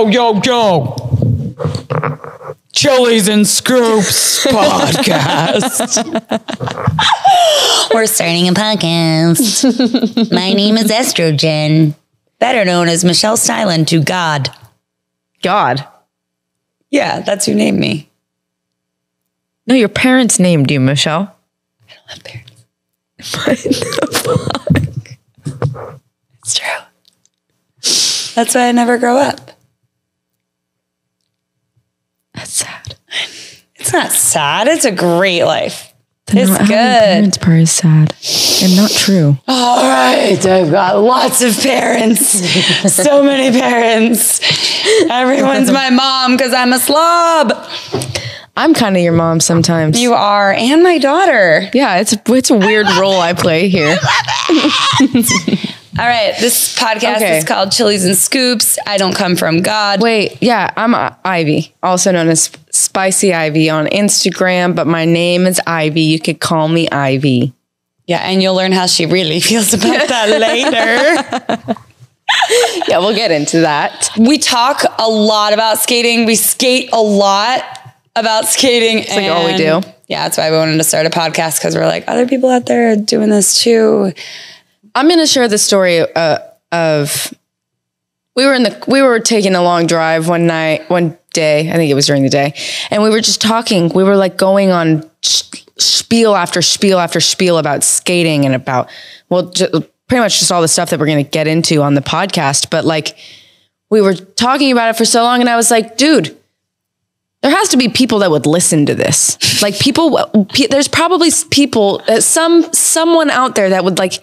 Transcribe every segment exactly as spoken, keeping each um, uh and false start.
Yo, yo, yo. Chilies and Scoops podcast. We're starting a podcast. My name is Estro Jen, better known as Michelle Stylin to God. God? Yeah, that's who named me. No, your parents named you, Michelle. I don't have parents. What the fuck? It's true. That's why I never grow up. That's sad. It's not sad. It's a great life. The it's good. Parents part is sad and not true. All right, I've got lots of parents. So many parents. Everyone's my mom because I'm a slob. I'm kind of your mom sometimes. You are, and my daughter. Yeah, it's it's a weird role it. I play here. I love it. All right, this podcast okay. is called Chilies and Scoops. I don't come from God. Wait, yeah, I'm uh, Ivy, also known as Spicey Ivey on Instagram, but my name is Ivy. You could call me Ivy. Yeah, and you'll learn how she really feels about that later. Yeah, we'll get into that. We talk a lot about skating. We skate a lot. About skating. It's like all we do. Yeah, that's why we wanted to start a podcast, because we're like, other people out there are doing this too. I'm going to share the story uh, of we were in the we were taking a long drive one night, one day. I think it was during the day. And we were just talking. We were like going on spiel after spiel after spiel about skating and about, well, just, pretty much just all the stuff that we're going to get into on the podcast. But like we were talking about it for so long, and I was like, dude, there has to be people that would listen to this. Like people, there's probably people, some someone out there that would like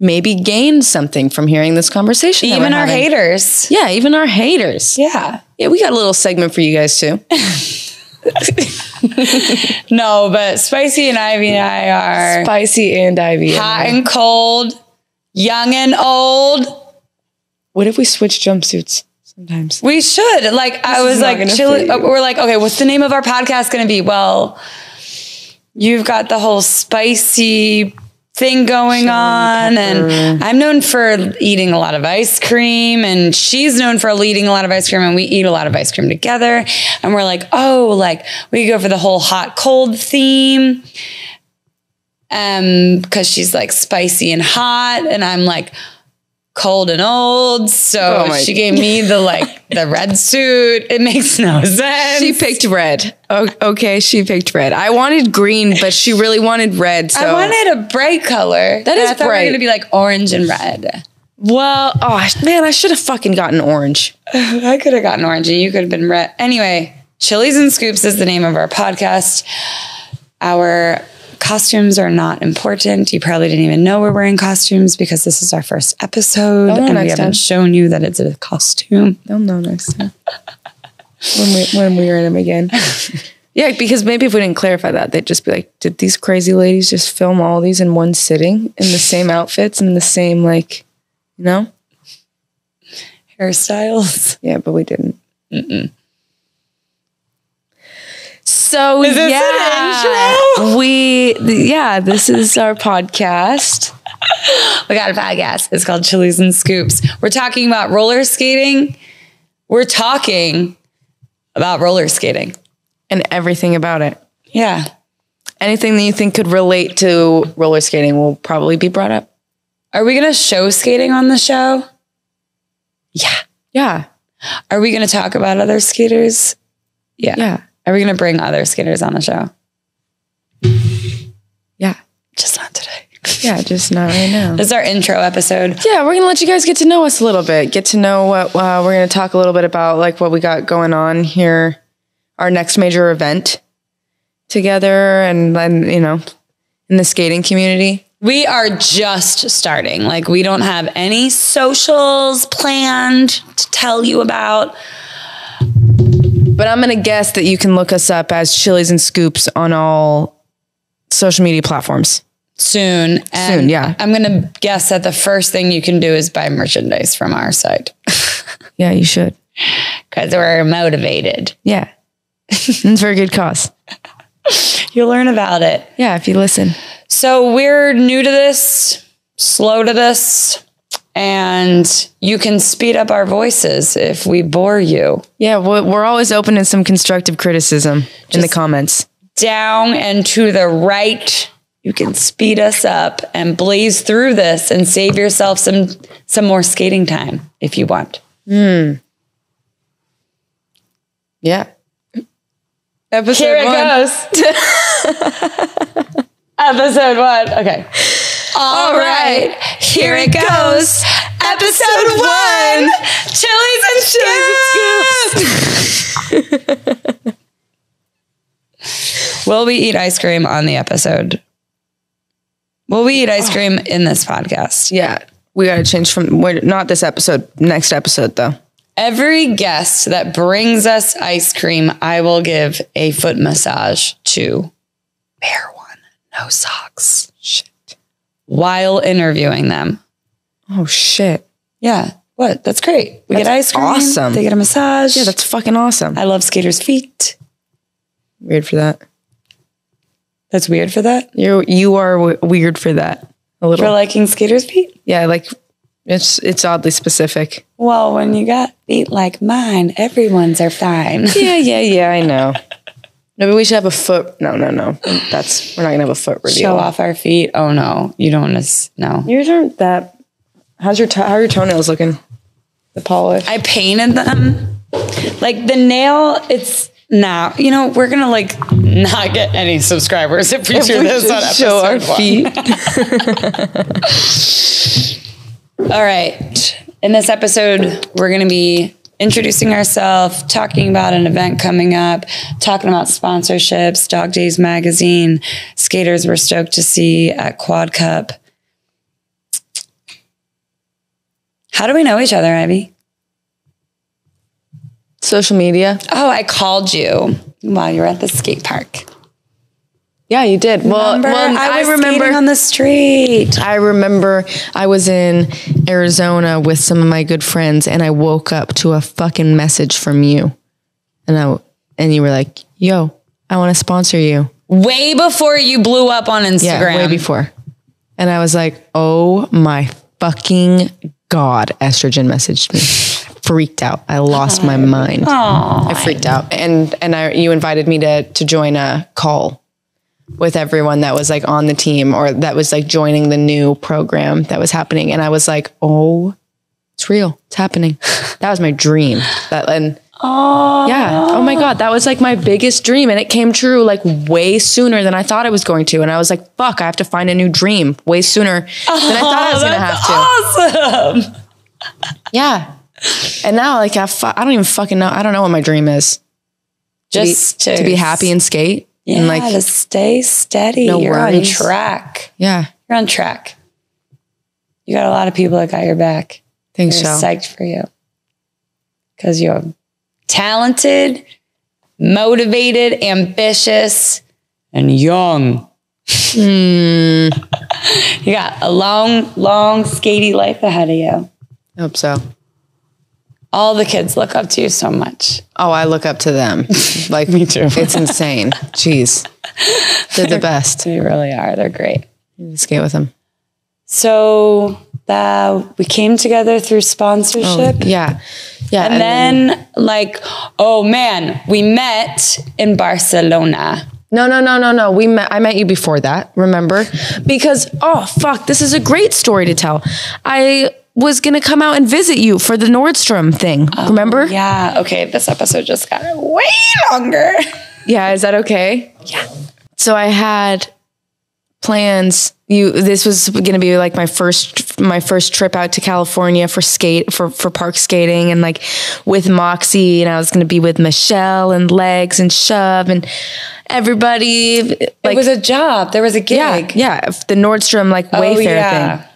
maybe gain something from hearing this conversation. Even our having. haters. Yeah, even our haters. Yeah. Yeah, we got a little segment for you guys too. No, but Spicey and Ivy and I are. Spicey and Ivy. Hot and, and cold, young and old. What if we switch jumpsuits? Sometimes we should like this I was like chilling. We're like, okay, what's the name of our podcast gonna be? Well, you've got the whole spicy thing going on, and I'm known for eating a lot of ice cream, and she's known for eating a lot of ice cream, and we eat a lot of ice cream together, and we're like, oh, like we go for the whole hot cold theme, um because she's like spicy and hot, and I'm like cold and old, so oh she gave me the like the red suit. It makes no sense. She picked red. Oh, okay, she picked red. I wanted green, but she really wanted red. So I wanted a bright color. That and is I thought bright. We were gonna be like orange and red. Well, oh man, I should have fucking gotten orange. I could have gotten orange, and you could have been red. Anyway, Chilies and Scoops is the name of our podcast. Our costumes are not important. You probably didn't even know we're wearing costumes because this is our first episode, and we haven't time. shown you that it's a costume. They'll know next time when we when we wear them again. Yeah, because maybe if we didn't clarify that, they'd just be like, "Did these crazy ladies just film all these in one sitting in the same outfits and the same like, you know, hairstyles?" Yeah, but we didn't. Mm-mm. So is this yeah, an intro? we th- yeah, this is our podcast. We got a podcast. It's called Chilies and Scoops. We're talking about roller skating. We're talking about roller skating and everything about it. Yeah, anything that you think could relate to roller skating will probably be brought up. Are we gonna show skating on the show? Yeah, yeah. Are we gonna talk about other skaters? Yeah, yeah. Are we going to bring other skaters on the show? Yeah. Just not today. Yeah, just not right now. This is our intro episode. Yeah, we're going to let you guys get to know us a little bit. Get to know what uh, we're going to talk a little bit about, like what we got going on here. Our next major event together, and then, you know, in the skating community. We are just starting. Like we don't have any socials planned to tell you about. But I'm going to guess that you can look us up as Chilies and Scoops on all social media platforms. Soon. And Soon, yeah. I'm going to guess that the first thing you can do is buy merchandise from our site. Yeah, you should. Because we're motivated. Yeah. It's for a good cause. You'll learn about it. Yeah, if you listen. So we're new to this, slow to this. And you can speed up our voices if we bore you. Yeah, we're always open to some constructive criticism just in the comments. Down and to the right. You can speed us up and blaze through this and save yourself some some more skating time if you want. Mm. Yeah. Episode Here it one. goes. Episode one. Okay. All, All right. right. Here, Here it goes. goes. Episode one. Chilies and Scoops. Will we eat ice cream on the episode? Will we eat ice cream oh. in this podcast? Yeah. We got to change from, not this episode, next episode though. Every guest that brings us ice cream, I will give a foot massage to. Bare one, no socks. Shit. While interviewing them. Oh, shit. Yeah. What? That's great. We that's get ice cream. Awesome. They get a massage. Yeah, that's fucking awesome. I love skaters' feet. Weird for that. That's weird for that? You're, you are w- weird for that. A little. For liking skaters' feet? Yeah, like... It's it's oddly specific. Well, when you got feet like mine, everyone's are fine. Yeah, yeah, yeah, I know. No, but we should have a foot. No, no, no. That's we're not going to have a foot reveal. Show off our feet. Oh, no. You don't want to, no. Yours aren't that. How's your, to- how are your toenails looking? The polish? I painted them. Like the nail, it's now. You know, we're going to like not get any subscribers if we if do we this on show our one. feet. All right. In this episode, we're going to be introducing ourselves, talking about an event coming up, talking about sponsorships, Dog Days magazine, skaters we're stoked to see at Quad Cup. How do we know each other, Ivy? Social media. Oh, I called you while you were at the skate park. Yeah, you did. Well, well I, I was remember, skating on the street. I remember I was in Arizona with some of my good friends and I woke up to a fucking message from you. And I and you were like, yo, I want to sponsor you. Way before you blew up on Instagram. Yeah, way before. And I was like, oh my fucking God, Estro Jen messaged me. Freaked out. I lost Aww. my mind. Aww. I freaked out. And and I, you invited me to to join a call with everyone that was like on the team or that was like joining the new program that was happening. And I was like, oh, it's real. It's happening. That was my dream. That and Aww. yeah. Oh my God. That was like my biggest dream. And it came true like way sooner than I thought it was going to. And I was like, fuck, I have to find a new dream way sooner oh, than I thought I was going to have to. Awesome. Yeah. And now like, I, fu- I don't even fucking know. I don't know what my dream is. Just to be, to be happy and skate. Yeah, and like, to stay steady. No You're worries. on track. Yeah. You're on track. You got a lot of people that got your back. Think They're so. psyched for you. Because you're talented, motivated, ambitious, and young. Mm. You got a long, long, skatey life ahead of you. I hope so. All the kids look up to you so much. Oh, I look up to them. Like me too. It's insane. Jeez. They're the best. They really are. They're great. You skate with them. So uh, we came together through sponsorship. Oh, yeah. Yeah. And, and then, then like, oh man, we met in Barcelona. No, no, no, no, no. We met. I met you before that. Remember? Because, oh fuck, this is a great story to tell. I was going to come out and visit you for the Nordstrom thing. Oh, remember? Yeah. Okay. This episode just got way longer. Yeah. Is that okay? Yeah. So I had plans. You, this was going to be like my first, my first trip out to California for skate, for, for park skating and like with Moxie, and I was going to be with Michelle and Legs and Shove and everybody. Like, it was a job. There was a gig. Yeah. Yeah. The Nordstrom like Wayfair oh, yeah. thing.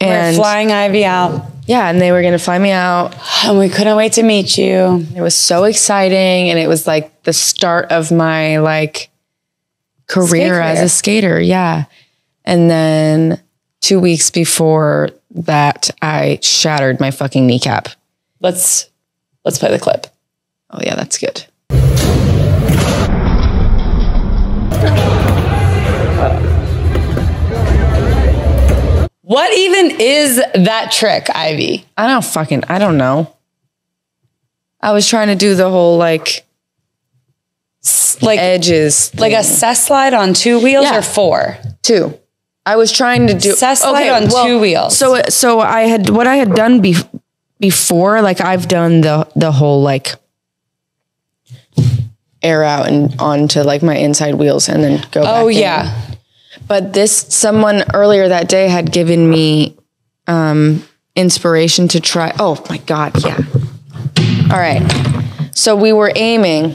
And we're flying Ivy out. Yeah, and they were going to fly me out. And we couldn't wait to meet you. It was so exciting. And it was like the start of my like career as a skater. Yeah. And then two weeks before that, I shattered my fucking kneecap. Let's let's play the clip. Oh, yeah, that's good. What What even is that trick, Ivy? I don't fucking, I don't know. I was trying to do the whole like, like edges. Like thing. A cess slide on two wheels yeah. or four? Two. I was trying to do cess slide okay, on well, two wheels. So, so I had, what I had done be, before, like I've done the, the whole like air out and onto like my inside wheels and then go back. Oh yeah. In. But this, someone earlier that day had given me um, inspiration to try. Oh my God. Yeah. All right. So we were aiming,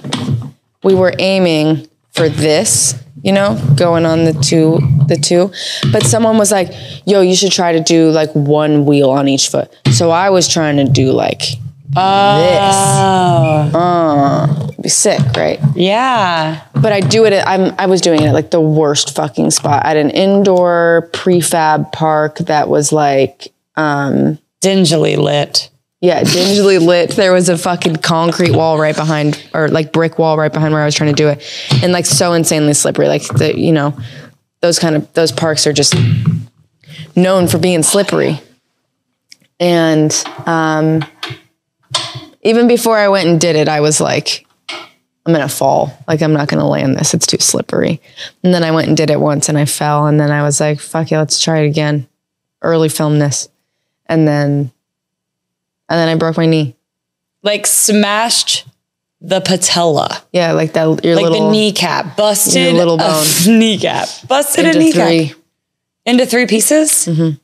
we were aiming for this, you know, going on the two, the two, but someone was like, yo, you should try to do like one wheel on each foot. So I was trying to do like oh. this. Uh, it'd be sick, right? Yeah. But I do it, at, I'm, I was doing it at like the worst fucking spot at an indoor prefab park that was like, um, dingily lit. Yeah, dingily lit. There was a fucking concrete wall right behind, or like brick wall right behind where I was trying to do it. And like so insanely slippery. Like, the, you know, those kind of, those parks are just known for being slippery. And um, even before I went and did it, I was like, I'm going to fall. Like, I'm not going to land this. It's too slippery. And then I went and did it once and I fell. And then I was like, fuck yeah, let's try it again. Early film this. And then... And then I broke my knee. Like smashed the patella. Yeah, like that. Your like little, the kneecap. Busted your little bone. A kneecap. Busted into a kneecap. Three. Into three pieces? Mm-hmm.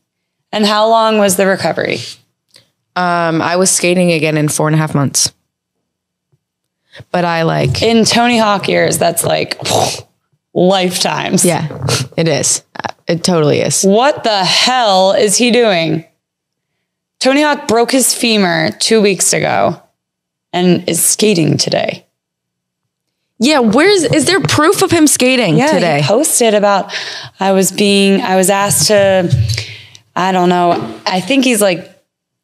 And how long was the recovery? Um, I was skating again in four and a half months. But I like... In Tony Hawk years, that's like lifetimes. Yeah, it is. It totally is. What the hell is he doing? Tony Hawk broke his femur two weeks ago and is skating today. Yeah, where's is there proof of him skating yeah, today? Yeah, he posted about I was being, I was asked to, I don't know, I think he's like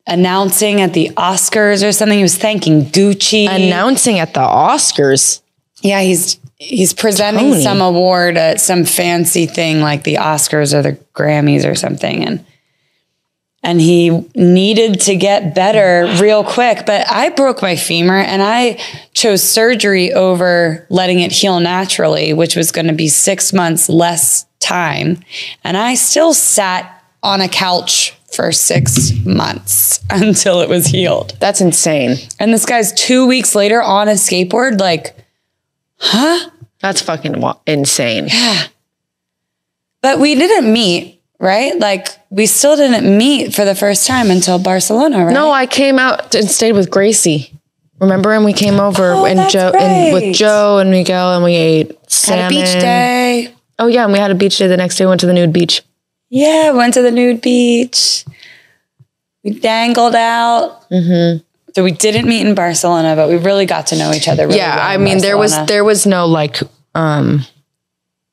announcing at the Oscars or something. He was thanking Gucci. Announcing at the Oscars? Yeah, he's he's presenting Tony. Some award at some fancy thing like the Oscars or the Grammys or something, and And he needed to get better real quick. But I broke my femur and I chose surgery over letting it heal naturally, which was going to be six months less time. And I still sat on a couch for six months until it was healed. That's insane. And this guy's two weeks later on a skateboard, like, huh? That's fucking insane. Yeah. But we didn't meet. Right? Like, we still didn't meet for the first time until Barcelona, right? No, I came out and stayed with Gracie. Remember? And we came over oh, and Joe right. and with Joe and Miguel and we ate salmon. Had a beach day. Oh, yeah. And we had a beach day the next day. Went to the nude beach. Yeah, went to the nude beach. We dangled out. Mm-hmm. So we didn't meet in Barcelona, but we really got to know each other really Yeah, well I mean, Barcelona. there was there was no, like... um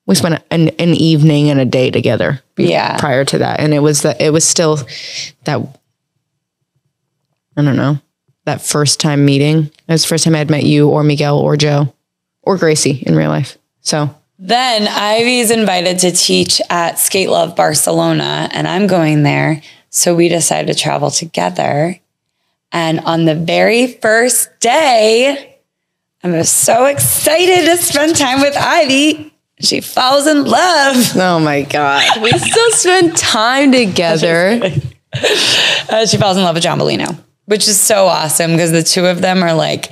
We spent an, an evening and a day together yeah. prior to that. And it was that it was still that, I don't know, that first time meeting. It was the first time I had met you or Miguel or Joe or Gracie in real life. So then Ivy's invited to teach at Skate Love Barcelona and I'm going there. So we decided to travel together. And on the very first day, I'm so excited to spend time with Ivy. She falls in love. Oh my God. We still spend time together. uh, she falls in love with John Bellino, which is so awesome because the two of them are like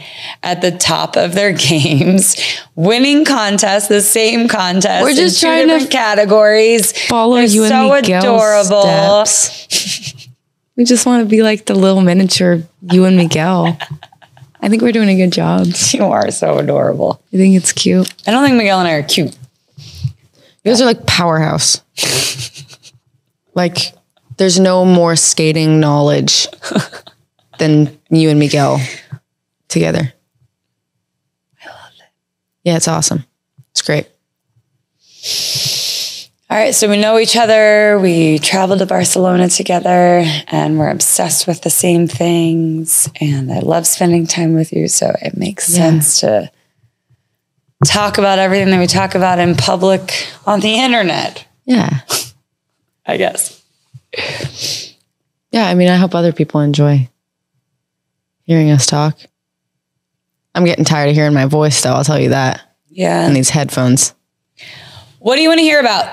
at the top of their games, winning contests, the same contest. We're just in trying two different to categories. Follow They're you so and Miguel's adorable. Steps. We just want to be like the little miniature you and Miguel. I think we're doing a good job. You are so adorable. I think it's cute. I don't think Miguel and I are cute. You guys are like powerhouse. Like, there's no more skating knowledge than you and Miguel together. I love it. Yeah, it's awesome. It's great. All right, so we know each other. We traveled to Barcelona together, and we're obsessed with the same things. And I love spending time with you, so it makes yeah. sense to... talk about everything that we talk about in public on the internet. Yeah. I guess. Yeah, I mean, I hope other people enjoy hearing us talk. I'm getting tired of hearing my voice, though. I'll tell you that. Yeah. And these headphones. What do you want to hear about?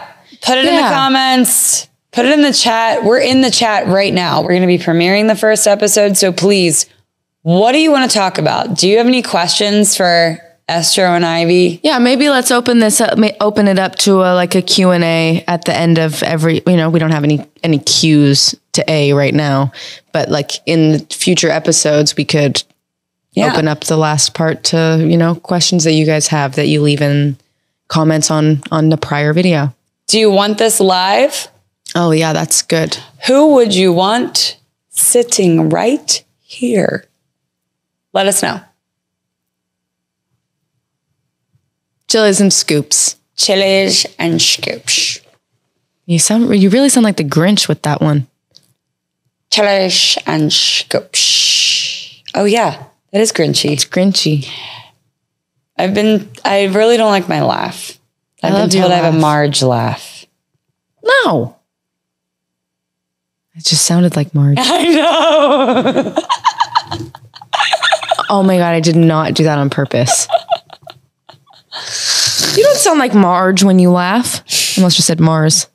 Put it yeah. in the comments. Put it in the chat. We're in the chat right now. We're going to be premiering the first episode. So please, what do you want to talk about? Do you have any questions for Estro and Ivy? Yeah, maybe let's open this up, open it up to a, like a Q and A at the end of every, you know, we don't have any, any Q's to A right now, but like in future episodes, we could yeah. open up the last part to, you know, questions that you guys have that you leave in comments on, on the prior video. Do you want this live? Oh yeah, that's good. Who would you want sitting right here? Let us know. Chilies and Scoops. Chilies and Scoops. You sound, you really sound like the Grinch with that one. Chilies and Scoops. Oh yeah, that is Grinchy. It's Grinchy. I've been, I really don't like my laugh. I've I been told I have a Marge laugh. No. It just sounded like Marge. I know. Oh my God, I did not do that on purpose. You don't sound like Marge when you laugh. Unless you said Mars.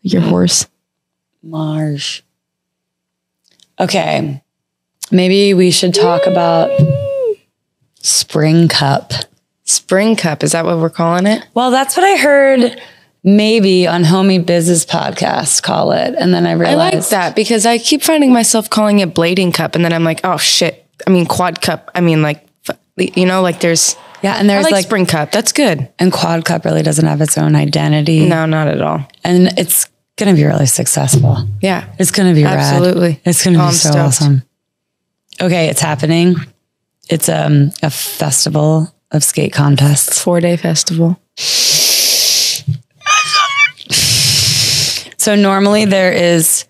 Your horse. Marge. Okay. Maybe we should talk about Spring Cup. Spring Cup. Is that what we're calling it? Well, that's what I heard maybe on Homie Biz's podcast call it. And then I realized. I like that because I keep finding myself calling it Blading Cup. And then I'm like, oh shit. I mean, Quad Cup. I mean, like, you know, like there's. Yeah, and there's like, like Spring Cup. That's good. And Quad Cup really doesn't have its own identity. No, not at all. And it's going to be really successful. Yeah. It's going to be Absolutely. rad. Absolutely. It's going to oh, be I'm so stoked. awesome. Okay, it's happening. It's um, a festival of skate contests. Four-day festival. So normally there is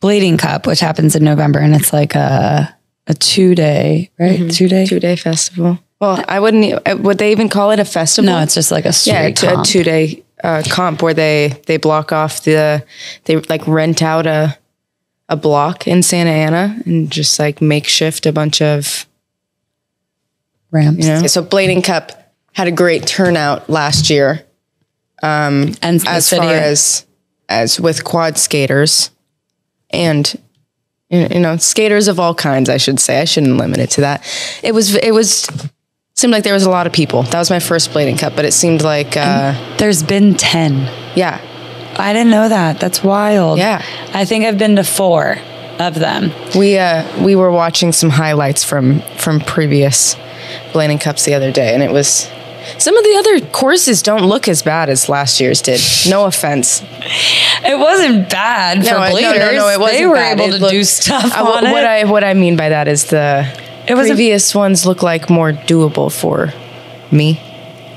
Blading Cup, which happens in November, and it's like a, a two-day, right? Mm-hmm. Two-day? Two-day festival. Well, I wouldn't, would they even call it a festival? No, it's just like a straight yeah, comp. A two-day uh, comp where they, they block off the, they like rent out a a block in Santa Ana and just like makeshift a bunch of ramps. You know? So Blading Cup had a great turnout last year. Um, and as far as, as with quad skaters and you know, skaters of all kinds, I should say. I shouldn't limit it to that. It was, it was... seemed like there was a lot of people. That was my first Blading Cup, but it seemed like... Uh, there's been ten. Yeah. I didn't know that. That's wild. Yeah. I think I've been to four of them. We uh, we were watching some highlights from, from previous Blading Cups the other day, and it was... Some of the other courses don't look as bad as last year's did. No offense. It wasn't bad for no, bladers. No, no, no, it wasn't They were bad. able it to looked, do stuff I, on what it. What I, what I mean by that is the... It was previous a, ones look like more doable for me.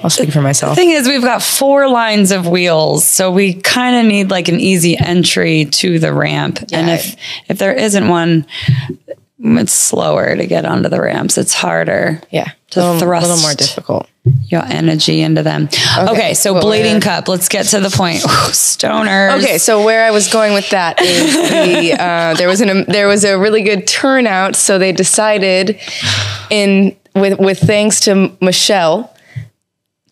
I'll speak for myself. The thing is, we've got four lines of wheels, so we kind of need like an easy entry to the ramp. Yeah, and if, if there isn't one, it's slower to get onto the ramps. It's harder. Yeah. To little, thrust a little more difficult. Your energy into them. Okay, okay so well, Blading Cup. Let's get to the point. Ooh, stoners. Okay, so where I was going with that is the, uh, there was an um, there was a really good turnout, so they decided in with with thanks to Michelle,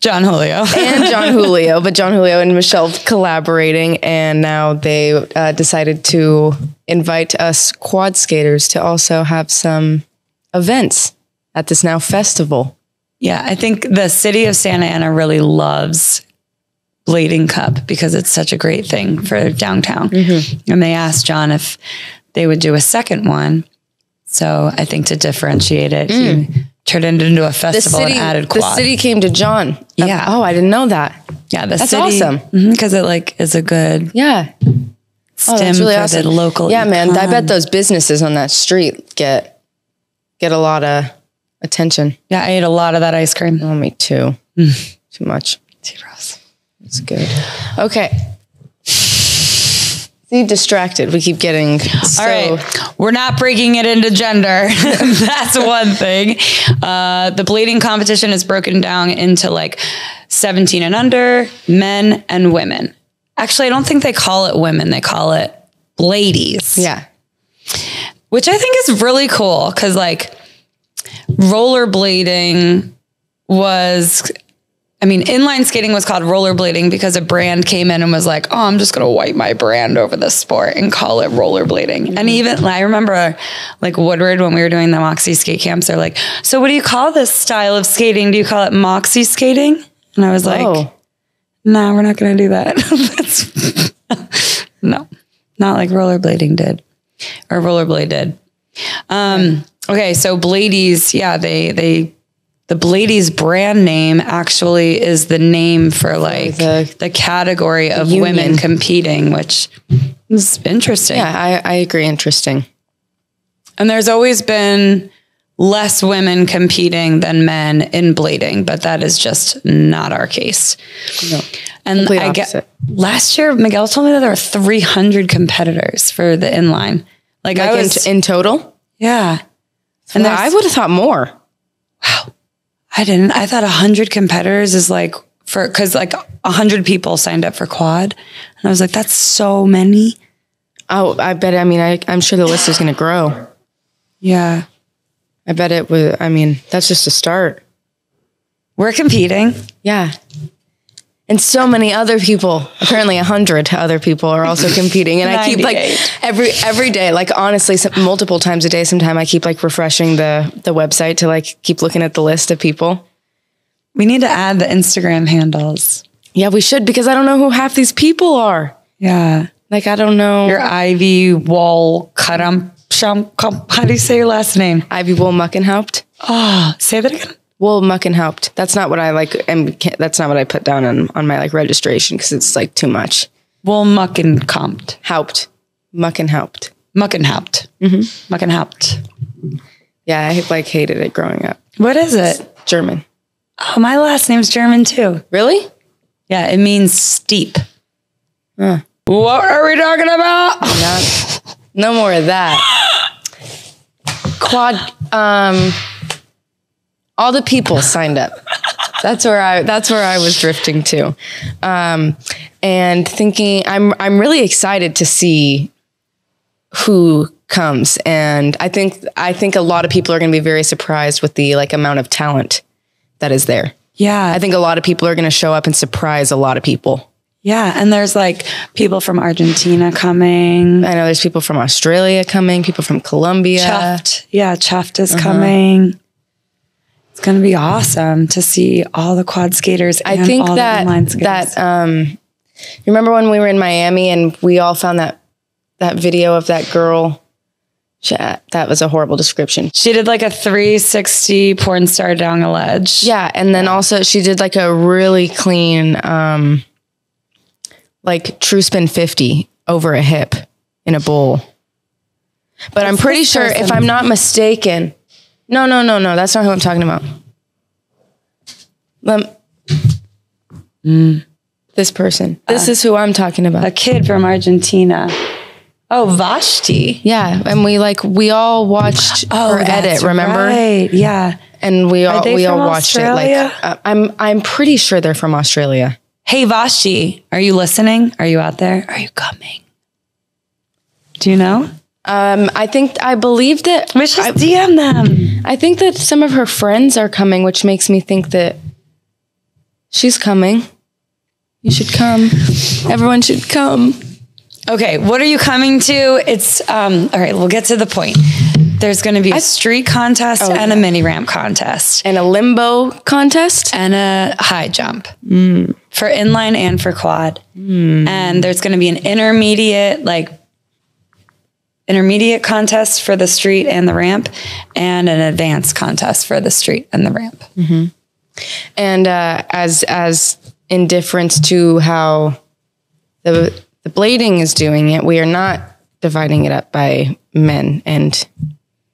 John Julio, and John Julio, but John Julio and Michelle collaborating, and now they uh, decided to invite us quad skaters to also have some events at this now festival. Yeah, I think the city of Santa Ana really loves Blading Cup because it's such a great thing for downtown. Mm-hmm. And they asked John if they would do a second one. So I think to differentiate it, mm. he turned it into a festival city, and added quad. The city came to John. Yeah. Oh, I didn't know that. Yeah, the that's city, awesome. Because mm-hmm, it like is a good yeah stem oh, that's really for awesome. the local Yeah, econ. man, I bet those businesses on that street get get a lot of attention. Yeah, I ate a lot of that ice cream. Oh, me too. Mm. Too much. Too gross. It's good. Okay. See, distracted. We keep getting so All right. We're not breaking it into gender. That's one thing. Uh, the blading competition is broken down into like seventeen and under, men and women. Actually, I don't think they call it women. They call it ladies. Yeah. Which I think is really cool. Cause like rollerblading was, I mean, inline skating was called rollerblading because a brand came in and was like, oh, I'm just going to wipe my brand over this sport and call it rollerblading. Mm-hmm. And even I remember like Woodward, when we were doing the Moxie skate camps, they're like, so what do you call this style of skating? Do you call it Moxie skating? And I was like, oh. no, we're not going to do that. That's no, not like rollerblading did or rollerblade did. Um, okay. So Bladies, yeah, they, they, the Bladies brand name actually is the name for like the, the category of union. Women competing, which is interesting. Yeah, I, I agree. Interesting. And there's always been less women competing than men in blading, but that is just not our case. No, and I get, last year, Miguel told me that there were three hundred competitors for the inline. Like, like I was in, in total. Yeah. So and wow, I would have thought more. Wow. I didn't. I thought one hundred competitors is like for, because like one hundred people signed up for quad. And I was like, that's so many. Oh, I bet. I mean, I, I'm sure the list is going to grow. Yeah. I bet it was. I mean, that's just a start. We're competing. Yeah. And so many other people, apparently one hundred other people are also competing. And I keep like every every day, like honestly, some, multiple times a day, sometimes I keep like refreshing the, the website to like keep looking at the list of people. We need to add the Instagram handles. Yeah, we should, because I don't know who half these people are. Yeah. Like, I don't know. Your Ivy Wall Cutum. How do you say your last name? Ivy Wool Muckenhaupt. Oh, say that again. Wool Muckenhaupt. That's not what I like. And that's not what I put down on, on my like registration because it's like too much. Wool Muckenhaupt. Haupt. Muckenhaupt. Muckenhaupt. Mm-hmm. Muckenhaupt. Yeah, I like hated it growing up. What is it? It's German. Oh, my last name's German too. Really? Yeah, it means steep. Huh. What are we talking about? Not, no more of that. Quad. Um. All the people signed up. That's where I. That's where I was drifting to, um, and thinking. I'm. I'm really excited to see who comes, and I think. I think a lot of people are going to be very surprised with the like amount of talent that is there. Yeah, I think a lot of people are going to show up and surprise a lot of people. Yeah, and there's like people from Argentina coming. I know there's people from Australia coming. People from Colombia. Chuffed. Yeah, Chuffed is uh-huh. coming. It's going to be awesome to see all the quad skaters. And I think all that, the inline skaters. that, um, remember when we were in Miami and we all found that, that video of that girl. She, that was a horrible description. She did like a three sixty porn star down a ledge. Yeah. And then also she did like a really clean, um, like true spin fifty over a hip in a bowl. But That's I'm pretty sure person. if I'm not mistaken, No, no, no, no. That's not who I'm talking about. Um, mm. This person. This uh, is who I'm talking about. A kid from Argentina. Oh, Vashti. Yeah. And we like, we all watched oh, her edit, remember? Right. Yeah. And we all, we all watched Australia? it. Like, uh, I'm, I'm pretty sure they're from Australia. Hey, Vashti, are you listening? Are you out there? Are you coming? Do you know? Um, I think, I believe that... We should D M them. I think that some of her friends are coming, which makes me think that she's coming. You should come. Everyone should come. Okay, what are you coming to? It's, um, all right, we'll get to the point. There's going to be a street contest oh, and yeah. a mini ramp contest. And a limbo contest. And a high jump. Mm. For inline and for quad. Mm. And there's going to be an intermediate, like... intermediate contest for the street and the ramp, and an advanced contest for the street and the ramp. Mm-hmm. And uh, as as in difference to how the the blading is doing it, we are not dividing it up by men and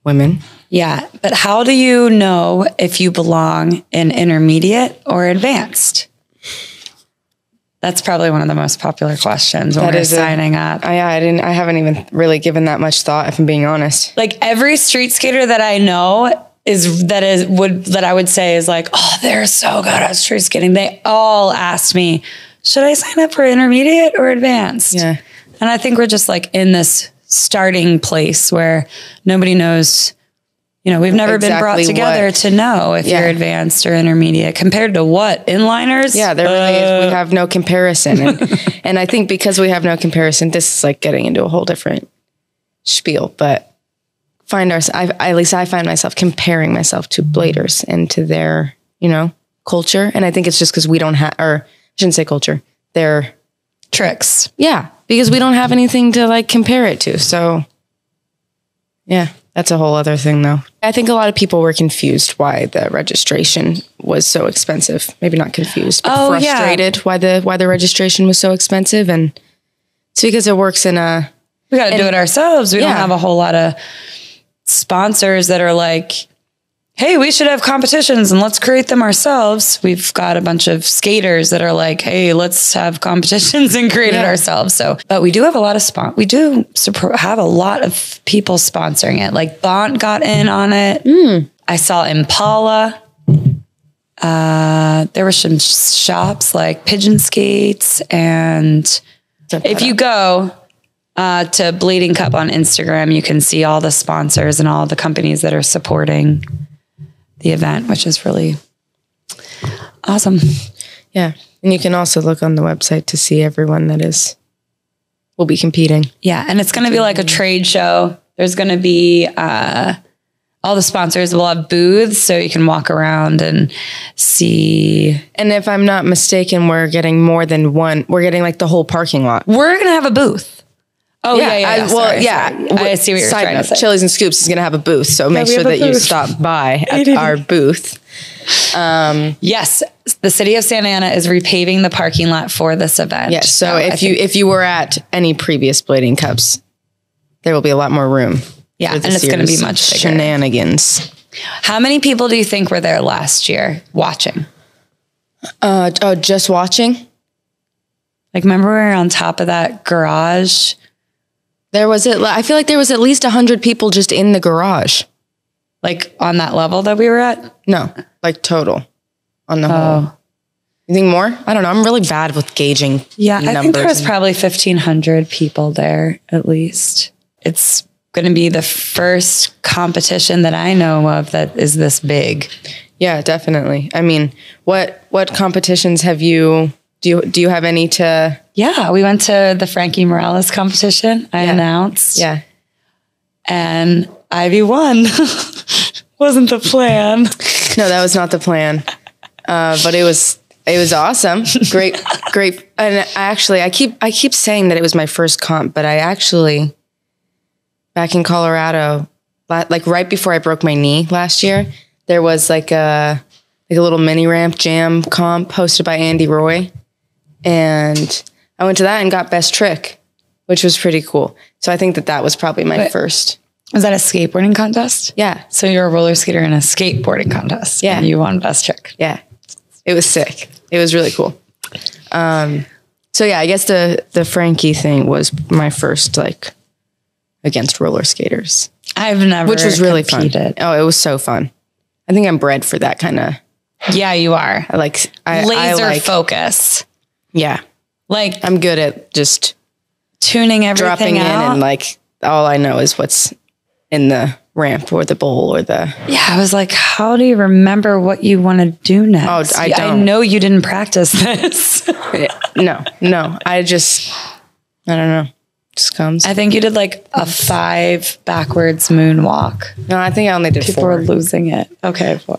women. Yeah, but how do you know if you belong in intermediate or advanced? That's probably one of the most popular questions when that we're is signing a, up. I, I didn't. I haven't even really given that much thought, if I'm being honest. Like every street skater that I know is that is would that I would say is like, oh, they're so good at street skating. They all asked me, should I sign up for intermediate or advanced? Yeah. And I think we're just like in this starting place where nobody knows, you know, we've never exactly been brought together what. to know if yeah. you're advanced or intermediate compared to what inliners. Yeah, there really uh, is. We have no comparison. And, and I think because we have no comparison, this is like getting into a whole different spiel, but find our, I, at least I find myself comparing myself to bladers and to their, you know, culture. And I think it's just because we don't have, or I shouldn't say culture, their tricks. Yeah. Because we don't have anything to like compare it to. So yeah, that's a whole other thing though. I think a lot of people were confused why the registration was so expensive. Maybe not confused, but oh, frustrated yeah. why the, why the registration was so expensive. And it's because it works in a, we got to do it ourselves. We yeah. don't have a whole lot of sponsors that are like, hey, we should have competitions and let's create them ourselves. We've got a bunch of skaters that are like, hey, let's have competitions and create yeah. it ourselves. So, but we do have a lot of spon- we do have a lot of people sponsoring it. Like Bont got in on it. Mm. I saw Impala. Uh, there were some shops like Pigeon Skates, and if you go Uh, to Blading Cup on Instagram, you can see all the sponsors and all the companies that are supporting the event, which is really awesome. Yeah. And you can also look on the website to see everyone that is, will be competing. Yeah. And it's going to be like a trade show. There's going to be, uh, all the sponsors will have booths, so you can walk around and see. And if I'm not mistaken, we're getting more than one. We're getting like the whole parking lot. We're going to have a booth. Oh, yeah, yeah, yeah. I, well, sorry, yeah. Sorry. I see what you're Side trying note, to say. Chilies and Scoops is going to have a booth, so yeah, make sure that booth. you stop by at our booth. Um, yes, the city of Santa Ana is repaving the parking lot for this event. Yes, so, so if I you if you were at any previous Blading Cups, there will be a lot more room. Yeah, and it's going to be much bigger. Shenanigans. How many people do you think were there last year watching? Uh, oh, just watching? Like, remember we were on top of that garage? There was, at, I feel like there was at least one hundred people just in the garage. Like on that level that we were at? No, like total on the oh. whole. You think more? I don't know. I'm really bad with gauging. Yeah, numbers. I think there was probably fifteen hundred people there at least. It's going to be the first competition that I know of that is this big. Yeah, definitely. I mean, what what competitions have you... Do you, do you have any to... Yeah, we went to the Frankie Morales competition. I yeah. announced. Yeah. And Ivy won. Wasn't the plan. No, that was not the plan. Uh, but it was it was awesome. Great, great. And actually, I keep I keep saying that it was my first comp, but I actually, back in Colorado, like right before I broke my knee last year, there was like a, like a little mini ramp jam comp hosted by Andy Roy. And I went to that and got best trick, which was pretty cool. So I think that that was probably my Wait, first. Was that a skateboarding contest? Yeah. So you're a roller skater in a skateboarding contest. Yeah. And you won best trick. Yeah. It was sick. It was really cool. Um, so yeah, I guess the, the Frankie thing was my first, like, against roller skaters. I've never Which was really competed. fun. Oh, it was so fun. I think I'm bred for that kind of. Yeah, you are. I like I, laser I like, focus. Yeah. Like I'm good at just tuning everything dropping out. in and like all I know is what's in the ramp or the bowl or the Yeah, I was like, how do you remember what you want to do next? Oh, I don't. I know you didn't practice this. no, no. I just I don't know. Just comes. I think you did like a five backwards moonwalk. No, I think I only did People four. People were losing it. Okay, four.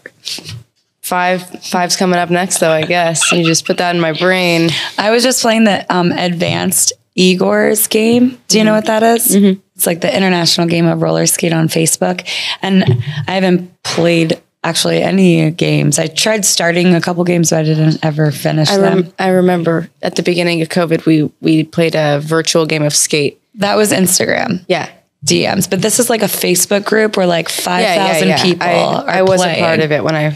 Five, five's coming up next, though, I guess. You just put that in my brain. I was just playing the um, advanced Igor's game. Do you mm-hmm. know what that is? Mm-hmm. It's like the international game of roller skate on Facebook. And I haven't played actually any games. I tried starting a couple games, but I didn't ever finish I rem- them. I remember at the beginning of COVID, we we played a virtual game of skate. That was Instagram. Yeah. D Ms. But this is like a Facebook group where like five thousand yeah, yeah, yeah. people I, are I was playing. a part of it when I...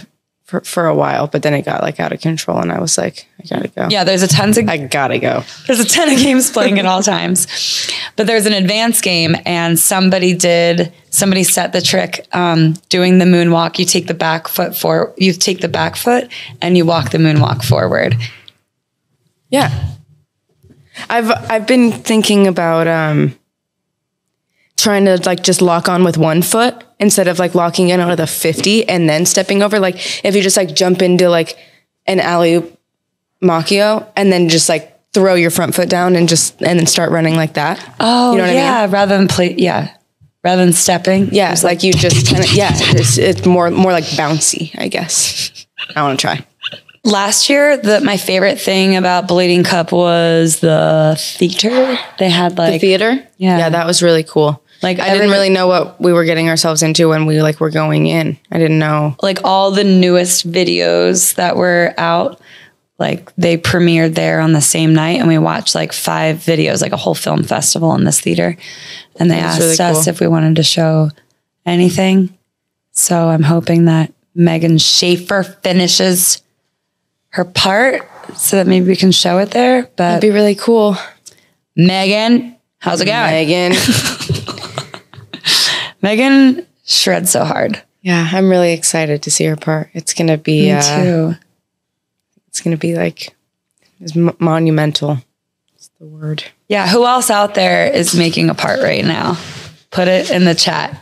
For, for a while, but then it got like out of control and I was like, I gotta go. Yeah, there's a tons of I gotta go. There's a ton of games playing at all times. But there's an advanced game and somebody did somebody set the trick um, doing the moonwalk. You take the back foot for you take the back foot and you walk the moonwalk forward. Yeah. I've I've been thinking about um, trying to like just lock on with one foot instead of like locking in out of the fifty and then stepping over. Like if you just like jump into like an alley-oop Macchio and then just like throw your front foot down and just and then start running like that. Oh, you know what yeah. I mean? Rather than play, yeah. Rather than stepping, yeah. It's like, like you just kind of yeah. It's it's more more like bouncy, I guess. I want to try. Last year, the, my favorite thing about Blading Cup was the theater. They had like the theater. Yeah, yeah, that was really cool. Like I every, didn't really know what we were getting ourselves into when we like were going in. I didn't know like all the newest videos that were out. Like they premiered there on the same night, and we watched like five videos, like a whole film festival in this theater. And they asked really us cool. if we wanted to show anything. So I'm hoping that Megan Schaefer finishes her part so that maybe we can show it there. But that'd be really cool. Megan, how's it going? Megan. Megan shreds so hard. Yeah, I'm really excited to see her part. It's gonna be Me uh, too. It's going to be like it's monumental. That's the word. Yeah. Who else out there is making a part right now? Put it in the chat.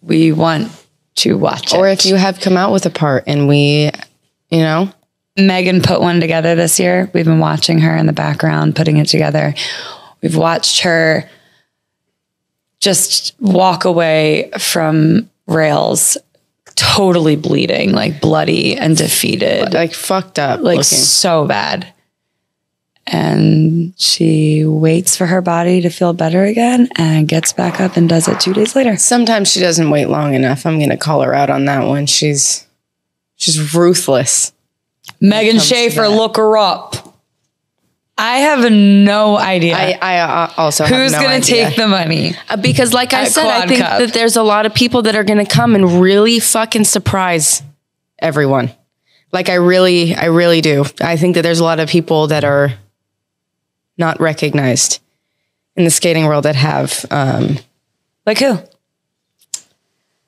We want to watch it. Or if you have come out with a part and we, you know. Megan put one together this year. We've been watching her in the background, putting it together. We've watched her just walk away from rails totally bleeding, like bloody and defeated, like fucked up, like looking. So bad. And she waits for her body to feel better again and gets back up and does it two days later. Sometimes she doesn't wait long enough. I'm gonna call her out on that one. She's she's ruthless. Megan Schaefer, look her up. I have no idea. I, I also have Who's no gonna idea. take the money? Uh, because like I said, Quad I think Cup. that there's a lot of people that are gonna come and really fucking surprise everyone. Like I really, I really do. I think that there's a lot of people that are not recognized in the skating world that have um, like who?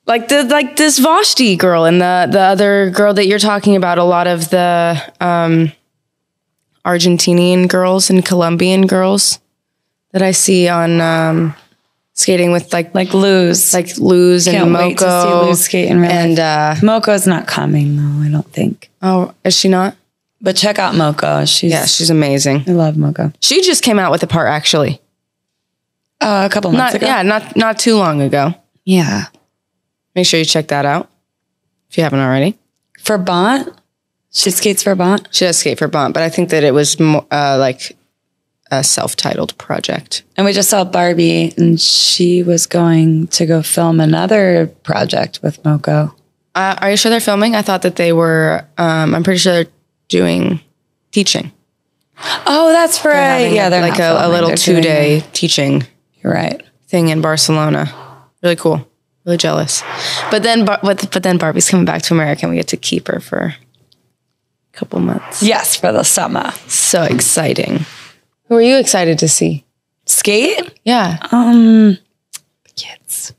Like the like this Vashti girl and the the other girl that you're talking about, a lot of the um Argentinian girls and Colombian girls that I see on um, skating with like like Luz, like Luz and Moco. Can't wait to see Luz skate in real life. And uh, Moco's not coming though, I don't think. Oh, is she not? But check out Moco. She's yeah, she's amazing. I love Moco. She just came out with a part actually. Uh, a couple months not, ago. Yeah, not not too long ago. Yeah. Make sure you check that out if you haven't already. For Bont. She skates for Bont? She does skate for Bont, but I think that it was more, uh, like a self-titled project. And we just saw Barbie, and she was going to go film another project with Moco. Uh, are you sure they're filming? I thought that they were, um, I'm pretty sure they're doing teaching. Oh, that's right. They're yeah, they're like a, a little two-day teaching You're right. thing in Barcelona. Really cool. Really jealous. But then, but, but then Barbie's coming back to America, and we get to keep her for... couple months. Yes, for the summer. So exciting. Who are you excited to see? Skate? Yeah. Um, kids.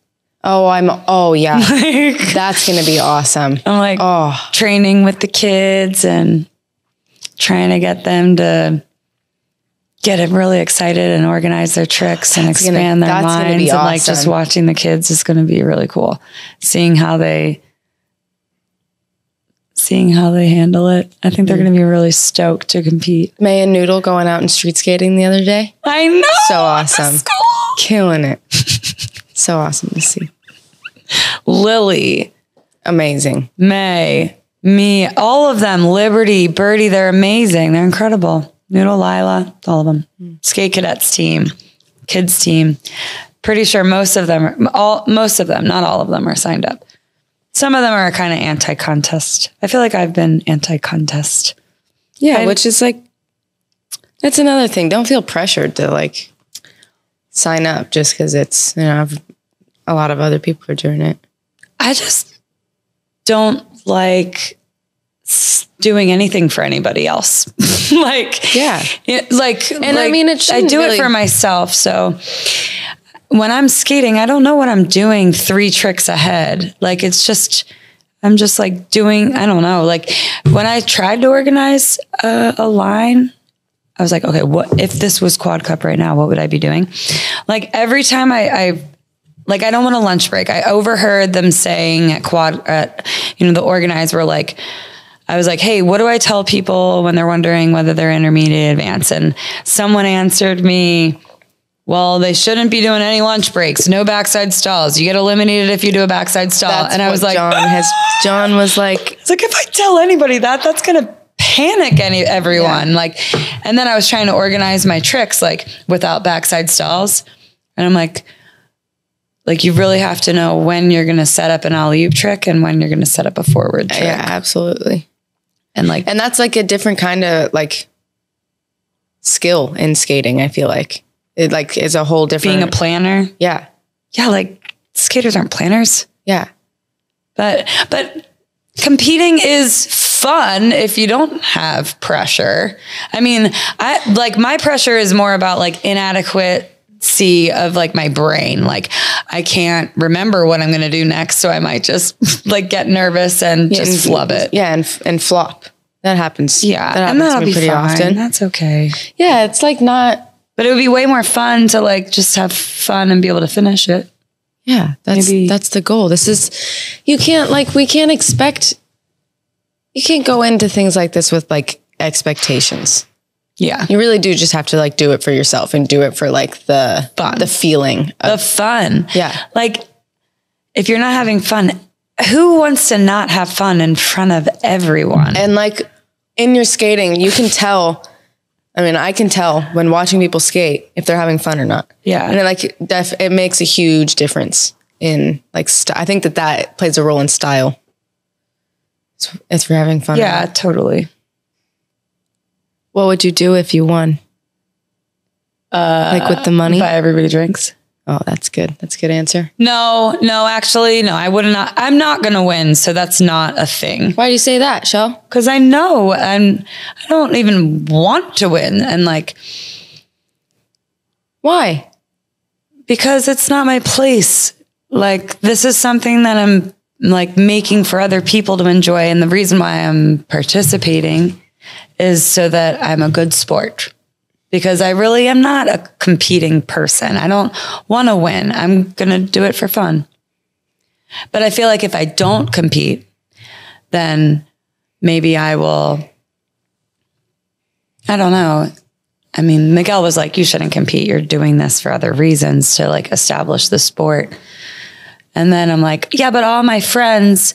Oh, I'm, oh yeah. Like, that's going to be awesome. I'm like oh. training with the kids and trying to get them to get really excited and organize their tricks and that's expand gonna, their that's minds. Gonna be awesome. And like just watching the kids is going to be really cool. Seeing how they Seeing how they handle it. I think they're going to be really stoked to compete. May and Noodle going out and street skating the other day. I know. So awesome. Killing it. So awesome to see. Lily. Amazing. May. Me. All of them. Liberty. Birdie. They're amazing. They're incredible. Noodle. Lila. All of them. Mm. Skate Cadets team. Kids team. Pretty sure most of them, are, all most of them, not all of them are signed up. Some of them are kind of anti-contest. I feel like I've been anti-contest. Yeah, I, which is like, that's another thing. Don't feel pressured to like sign up just because it's, you know, I've, a lot of other people are doing it. I just don't like doing anything for anybody else. like, yeah. It, like, and like, I mean, it I do really it for myself. So, when I'm skating, I don't know what I'm doing three tricks ahead. Like, it's just, I'm just like doing, I don't know. Like when I tried to organize a, a line I was like, okay, what if this was Quad Cup right now? What would I be doing? Like every time I, I like, I don't want a lunch break. I overheard them saying at Quad, at, you know, the organizers were like, I was like, hey, what do I tell people when they're wondering whether they're intermediate advanced? And someone answered me, well, they shouldn't be doing any lunch breaks. No backside stalls. You get eliminated if you do a backside stall. That's and I was like, John has, John was like, it's like, if I tell anybody that, that's going to panic any everyone. Yeah. Like, and then I was trying to organize my tricks, like without backside stalls. And I'm like, like, you really have to know when you're going to set up an alley-oop trick and when you're going to set up a forward trick. Yeah, absolutely. And like, and that's like a different kind of like skill in skating. I feel like it like is a whole different, being a planner. Yeah. Yeah. Like skaters aren't planners. Yeah. But, but competing is fun if you don't have pressure. I mean, I like my pressure is more about like inadequate see of like my brain. Like I can't remember what I'm going to do next. So I might just like get nervous and yeah, just and, flub it. Yeah. And, and flop. That happens. Yeah. That happens and that'll to me be pretty fine. Often. That's okay. Yeah. It's like not, but it would be way more fun to like, just have fun and be able to finish it. Yeah. That's, Maybe. that's the goal. This is, you can't like, we can't expect, you can't go into things like this with like expectations. Yeah. You really do just have to like do it for yourself and do it for like the fun, the feeling of the fun. Yeah. Like if you're not having fun, who wants to not have fun in front of everyone? And like in your skating, you can tell, I mean, I can tell when watching people skate if they're having fun or not. Yeah. And it like def- it makes a huge difference in like, st- I think that that plays a role in style. It's, it's for having fun. Yeah, totally. What would you do if you won? Uh, like with the money? Buy everybody drinks. Oh, that's good. That's a good answer. No, no, actually, no, I would not. I'm not going to win. So that's not a thing. Why do you say that, Shel? Because I know I'm, I don't even want to win. And like, why? Because it's not my place. Like, this is something that I'm like making for other people to enjoy. And the reason why I'm participating is so that I'm a good sport, because I really am not a competing person. I don't want to win. I'm going to do it for fun. But I feel like if I don't compete, then maybe I will, I don't know. I mean, Miguel was like, you shouldn't compete. You're doing this for other reasons to like establish the sport. And then I'm like, yeah, but all my friends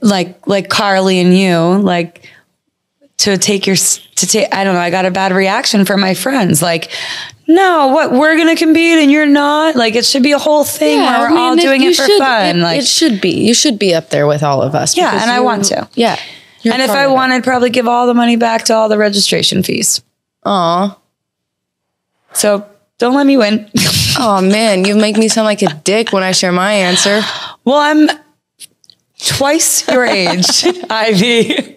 like, like Carly and you, like, to take your, to take, I don't know, I got a bad reaction from my friends. Like, no, what, we're going to compete and you're not? Like, it should be a whole thing yeah, where we're I mean, all it, doing it for should, fun. It, like, it should be. You should be up there with all of us. Yeah, and you, I want to. Yeah. And if I wanted, I'd probably give all the money back to all the registration fees. Aw. So, don't let me win. Oh, man, you make me sound like a dick when I share my answer. Well, I'm twice your age, Ivy.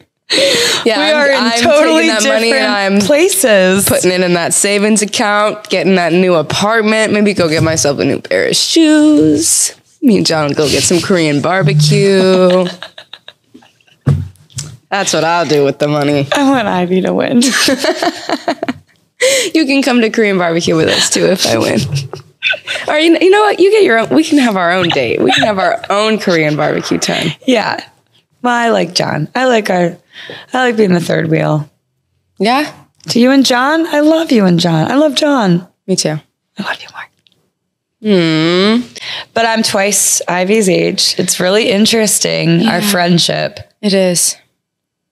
Yeah, we I'm, are in I'm totally that different money and I'm places. Putting it in that savings account, getting that new apartment. Maybe go get myself a new pair of shoes. Me and John will go get some Korean barbecue. That's what I'll do with the money. I want Ivy to win. You can come to Korean barbecue with us too if I win. Or you, you know what? You get your own. We can have our own date. We can have our own Korean barbecue time. Yeah. Well, I like John. I like our. I like being the third wheel. Yeah. To you and John. I love you and John. I love John. Me too. I love you more. Hmm. But I'm twice Ivy's age. It's really interesting, yeah. Our friendship. It is.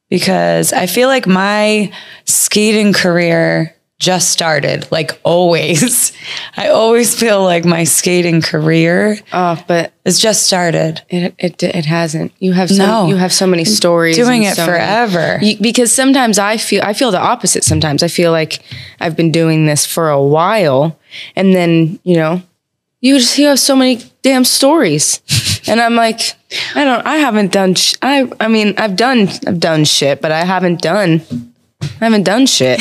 Because I feel like my skating career just started. Like always. I always feel like my skating career oh, but it's just started. It it it hasn't. You have so no. you have so many stories. Doing it so forever. Many, you, because sometimes I feel I feel the opposite sometimes. I feel like I've been doing this for a while and then, you know, you just you have so many damn stories. And I'm like, I don't I haven't done sh- I I mean, I've done I've done shit, but I haven't done I haven't done shit,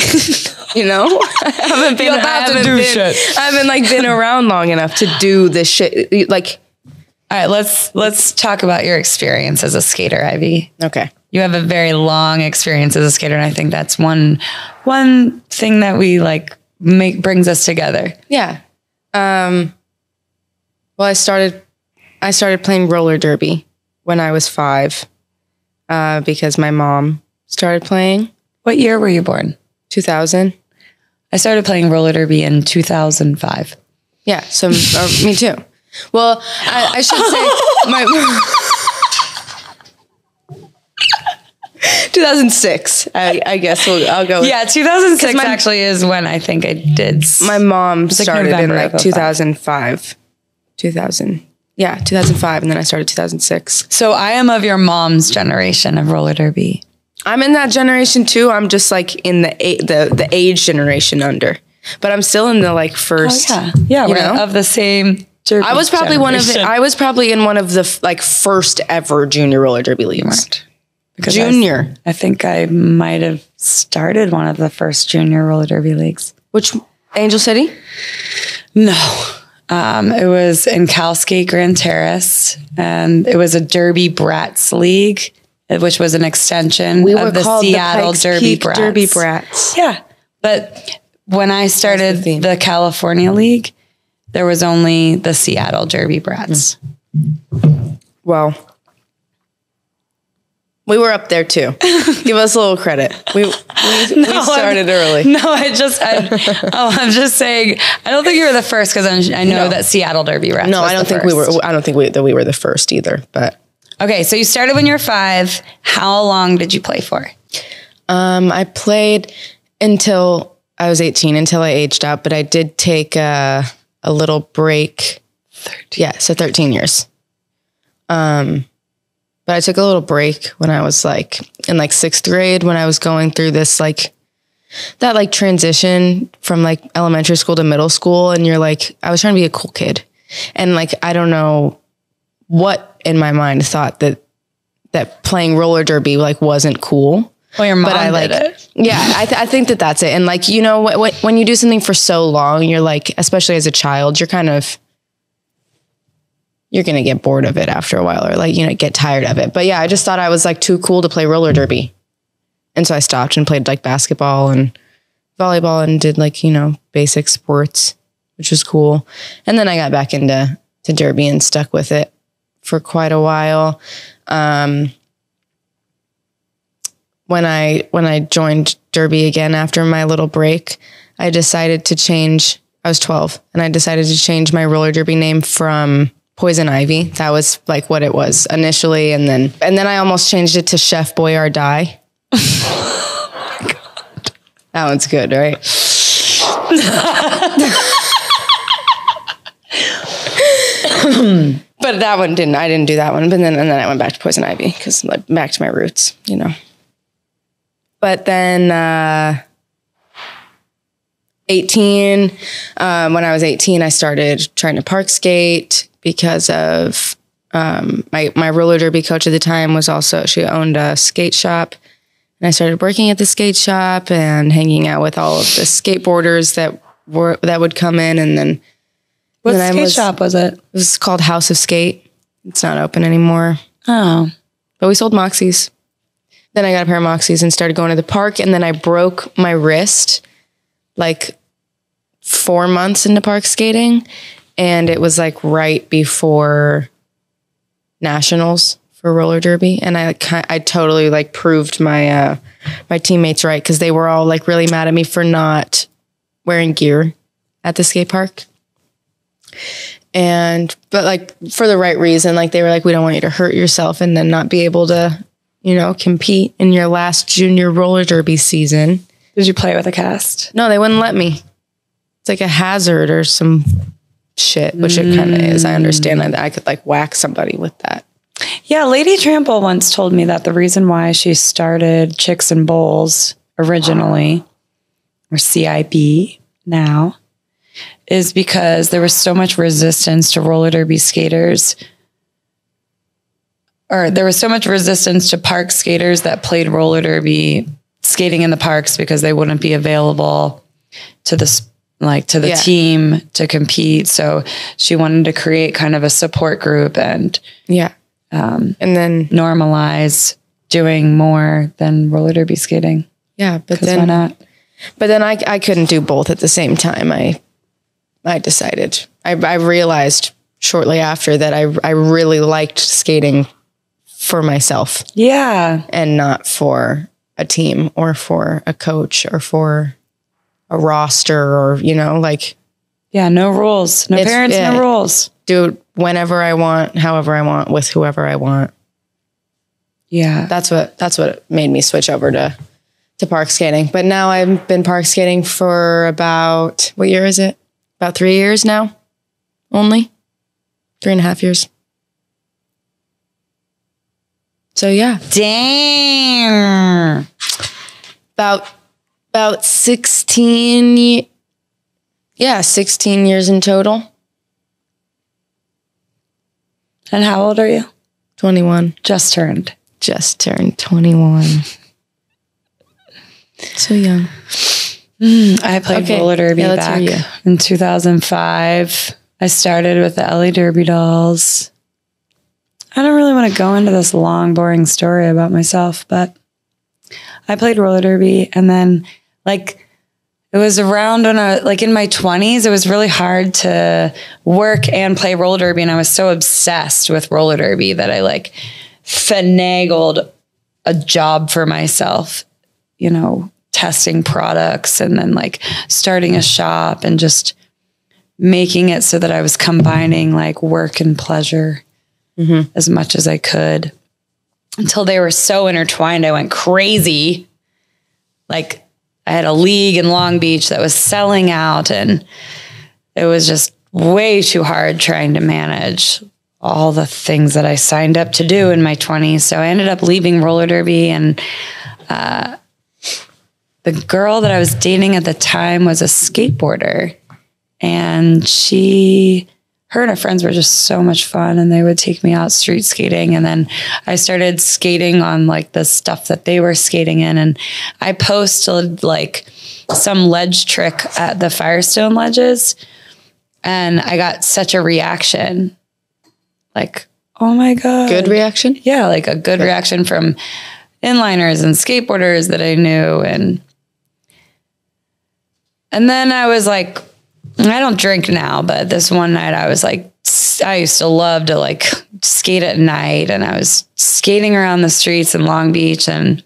you know, I haven't been, about I haven't to do been, shit. I haven't like been around long enough to do this shit. Like, all right, let's, let's talk about your experience as a skater, Ivy. Okay. you have a very long experience as a skater. And I think that's one, one thing that we like make brings us together. Yeah. Um, well, I started, I started playing roller derby when I was five, uh, because my mom started playing. What year were you born? two thousand. I started playing roller derby in two thousand five. Yeah. So uh, me too. Well, I, I should say my two thousand six. I, I guess we'll, I'll go. With, yeah, two thousand six my, actually is when I think I did. My mom started like in like two thousand five. two thousand. Yeah, two thousand five, and then I started two thousand six. So I am of your mom's generation of roller derby. I'm in that generation too. I'm just like in the the the age generation under, but I'm still in the like first. Oh, yeah, yeah, we're know? Of the same. Derby I was probably generation. One of the, I was probably in one of the like first ever junior roller derby leagues. Junior. I, th I think I might have started one of the first junior roller derby leagues. Which Angel City? No. Um, it was in Kalski Grand Terrace, and it was a Derby Brats league, which was an extension we of the Seattle the Derby Peak Brats. Derby Brats. Yeah. But when I started the, the California League, there was only the Seattle Derby Brats. Wow. We were up there too. Give us a little credit. We, we, no, we started I'm, early. No, I just, I, oh, I'm just saying, I don't think you were the first because I know no. that Seattle Derby Brats. No, was I don't the think first. we were, I don't think we, that we were the first either, but. Okay. So you started when you were five. How long did you play for? Um, I played until I was eighteen, until I aged out, but I did take a, uh, a little break. thirteen. Yeah, so thirteen years. Um, but I took a little break when I was like in like sixth grade when I was going through this like that like transition from like elementary school to middle school, and you're like I was trying to be a cool kid, and like I don't know what in my mind thought that that playing roller derby like wasn't cool. Well, your mom but I, like, did it. Yeah, I, th I think that that's it. And like, you know, wh wh when you do something for so long, you're like, especially as a child, you're kind of, you're going to get bored of it after a while or like, you know, get tired of it. But yeah, I just thought I was like too cool to play roller derby. And so I stopped and played like basketball and volleyball and did like, you know, basic sports, which was cool. And then I got back into to derby and stuck with it for quite a while. Um, When I when I joined derby again after my little break, I decided to change. I was twelve, and I decided to change my roller derby name from Poison Ivy. That was like what it was initially, and then and then I almost changed it to Chef Boyardee. Oh my God. That one's good, right? But that one didn't. I didn't do that one. But then and then I went back to Poison Ivy because like back to my roots, you know. But then uh, eighteen, um, when I was eighteen, I started trying to park skate because of um, my, my roller derby coach at the time was also, she owned a skate shop. And I started working at the skate shop and hanging out with all of the skateboarders that were that would come in. And then what then skate I was, shop was it? It was called House of Skate. It's not open anymore. Oh. But we sold Moxies. Then I got a pair of Moxies and started going to the park. And then I broke my wrist like four months into park skating. And it was like right before nationals for roller derby. And I I totally like proved my uh, my teammates right because they were all like really mad at me for not wearing gear at the skate park. And but like for the right reason, like they were like, we don't want you to hurt yourself and then not be able to, you know, compete in your last junior roller derby season. Did you play with a cast? No, they wouldn't let me. It's like a hazard or some shit, which mm. it kind of is. I understand that I could like whack somebody with that. Yeah, Lady Trample once told me that the reason why she started Chicks and Bowls originally, wow. or C I B now, is because there was so much resistance to roller derby skaters or there was so much resistance to park skaters that played roller derby skating in the parks because they wouldn't be available to the, like to the yeah. team to compete. So she wanted to create kind of a support group and yeah. Um, and then normalize doing more than roller derby skating. Yeah, but then why not? But then I I couldn't do both at the same time. I I decided. I I realized shortly after that I I really liked skating for myself. Yeah. And not for a team or for a coach or for a roster or, you know, like. Yeah, no rules. No parents, yeah, no rules. Do whenever I want, however I want, with whoever I want. Yeah. That's what that's what made me switch over to to park skating. But now I've been park skating for about, what year is it? About three years now. Only three and a half years. So yeah. Damn. About about sixteen. Yeah, sixteen years in total. And how old are you? twenty-one. Just turned. Just turned twenty-one. So young. Mm, I played okay. roller derby yeah, back in two thousand five. I started with the L A Derby Dolls. I don't really want to go into this long, boring story about myself, but I played roller derby, and then, like, it was around when I, like, in my twenties, it was really hard to work and play roller derby, and I was so obsessed with roller derby that I, like, finagled a job for myself, you know, testing products and then like starting a shop and just making it so that I was combining like work and pleasure mm-hmm. as much as I could until they were so intertwined. I went crazy. Like I had a league in Long Beach that was selling out and it was just way too hard trying to manage all the things that I signed up to do in my twenties. So I ended up leaving roller derby and, uh, the girl that I was dating at the time was a skateboarder, and she, her and her friends were just so much fun, and they would take me out street skating, and then I started skating on like the stuff that they were skating in, and I posted like some ledge trick at the Firestone ledges, and I got such a reaction, like, oh my God. Good reaction? Yeah, like a good, good. reaction from inliners and skateboarders that I knew. And and then I was like, I don't drink now, but this one night I was like, I used to love to like skate at night, and I was skating around the streets in Long Beach, and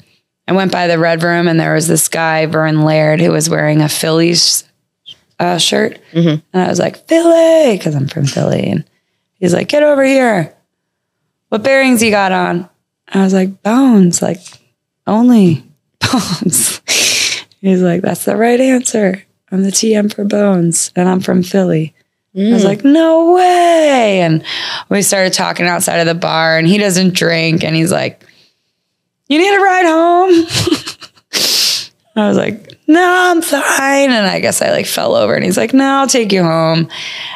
I went by the Red Room, and there was this guy, Vern Laird, who was wearing a Phillies uh, shirt. Mm-hmm. And I was like, Philly, because I'm from Philly. And he's like, get over here. What bearings you got on? I was like, Bones, like only Bones. He's like, that's the right answer. I'm the T M for Bones, and I'm from Philly. Mm. I was like, no way. And we started talking outside of the bar, and he doesn't drink. And he's like, you need a ride home? I was like, no, I'm fine. And I guess I like fell over, and he's like, no, I'll take you home.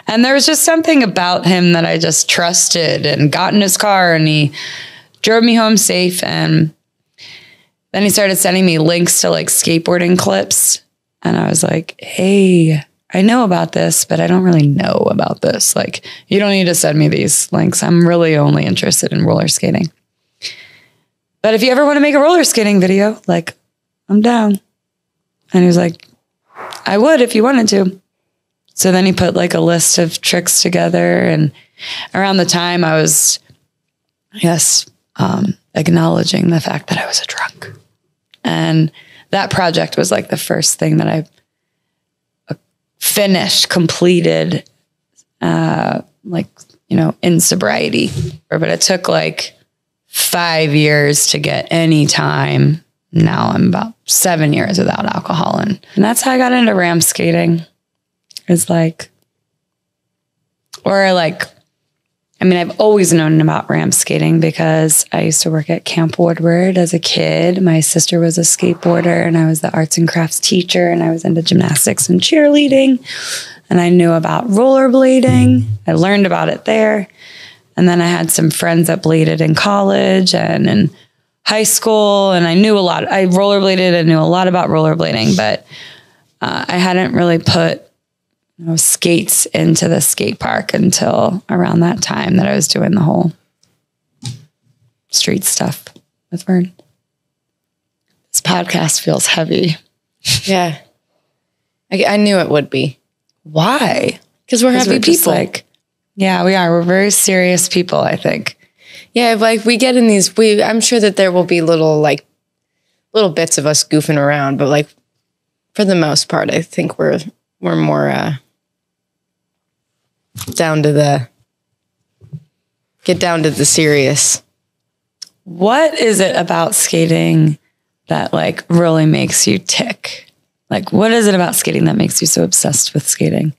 And there was just something about him that I just trusted, and got in his car, and he drove me home safe. And then he started sending me links to like skateboarding clips. And I was like, hey, I know about this, but I don't really know about this. Like, you don't need to send me these links. I'm really only interested in roller skating. But if you ever want to make a roller skating video, like, I'm down. And he was like, I would if you wanted to. So then he put like a list of tricks together. And around the time I was, yes, Um, acknowledging the fact that I was a drunk. And that project was like the first thing that I uh, finished, completed, uh, like, you know, in sobriety. But it took like five years to get any time. Now I'm about seven years without alcohol. And, and that's how I got into ramp skating. It's like, or like, I mean, I've always known about ramp skating because I used to work at Camp Woodward as a kid. My sister was a skateboarder, and I was the arts and crafts teacher, and I was into gymnastics and cheerleading, and I knew about rollerblading. I learned about it there. And then I had some friends that bladed in college and in high school, and I knew a lot. I rollerbladed and knew a lot about rollerblading, but uh, I hadn't really put You know, skates into the skate park until around that time that I was doing the whole street stuff with Vern. This podcast feels heavy. Yeah. I, I knew it would be. Why? Because we're Cause happy we're people. Like, yeah, we are. We're very serious people, I think. Yeah, like we get in these, we, I'm sure that there will be little like little bits of us goofing around, but like for the most part, I think we're we're more uh, down to the get down to the serious. What is it about skating that like really makes you tick? Like, what is it about skating that makes you so obsessed with skating?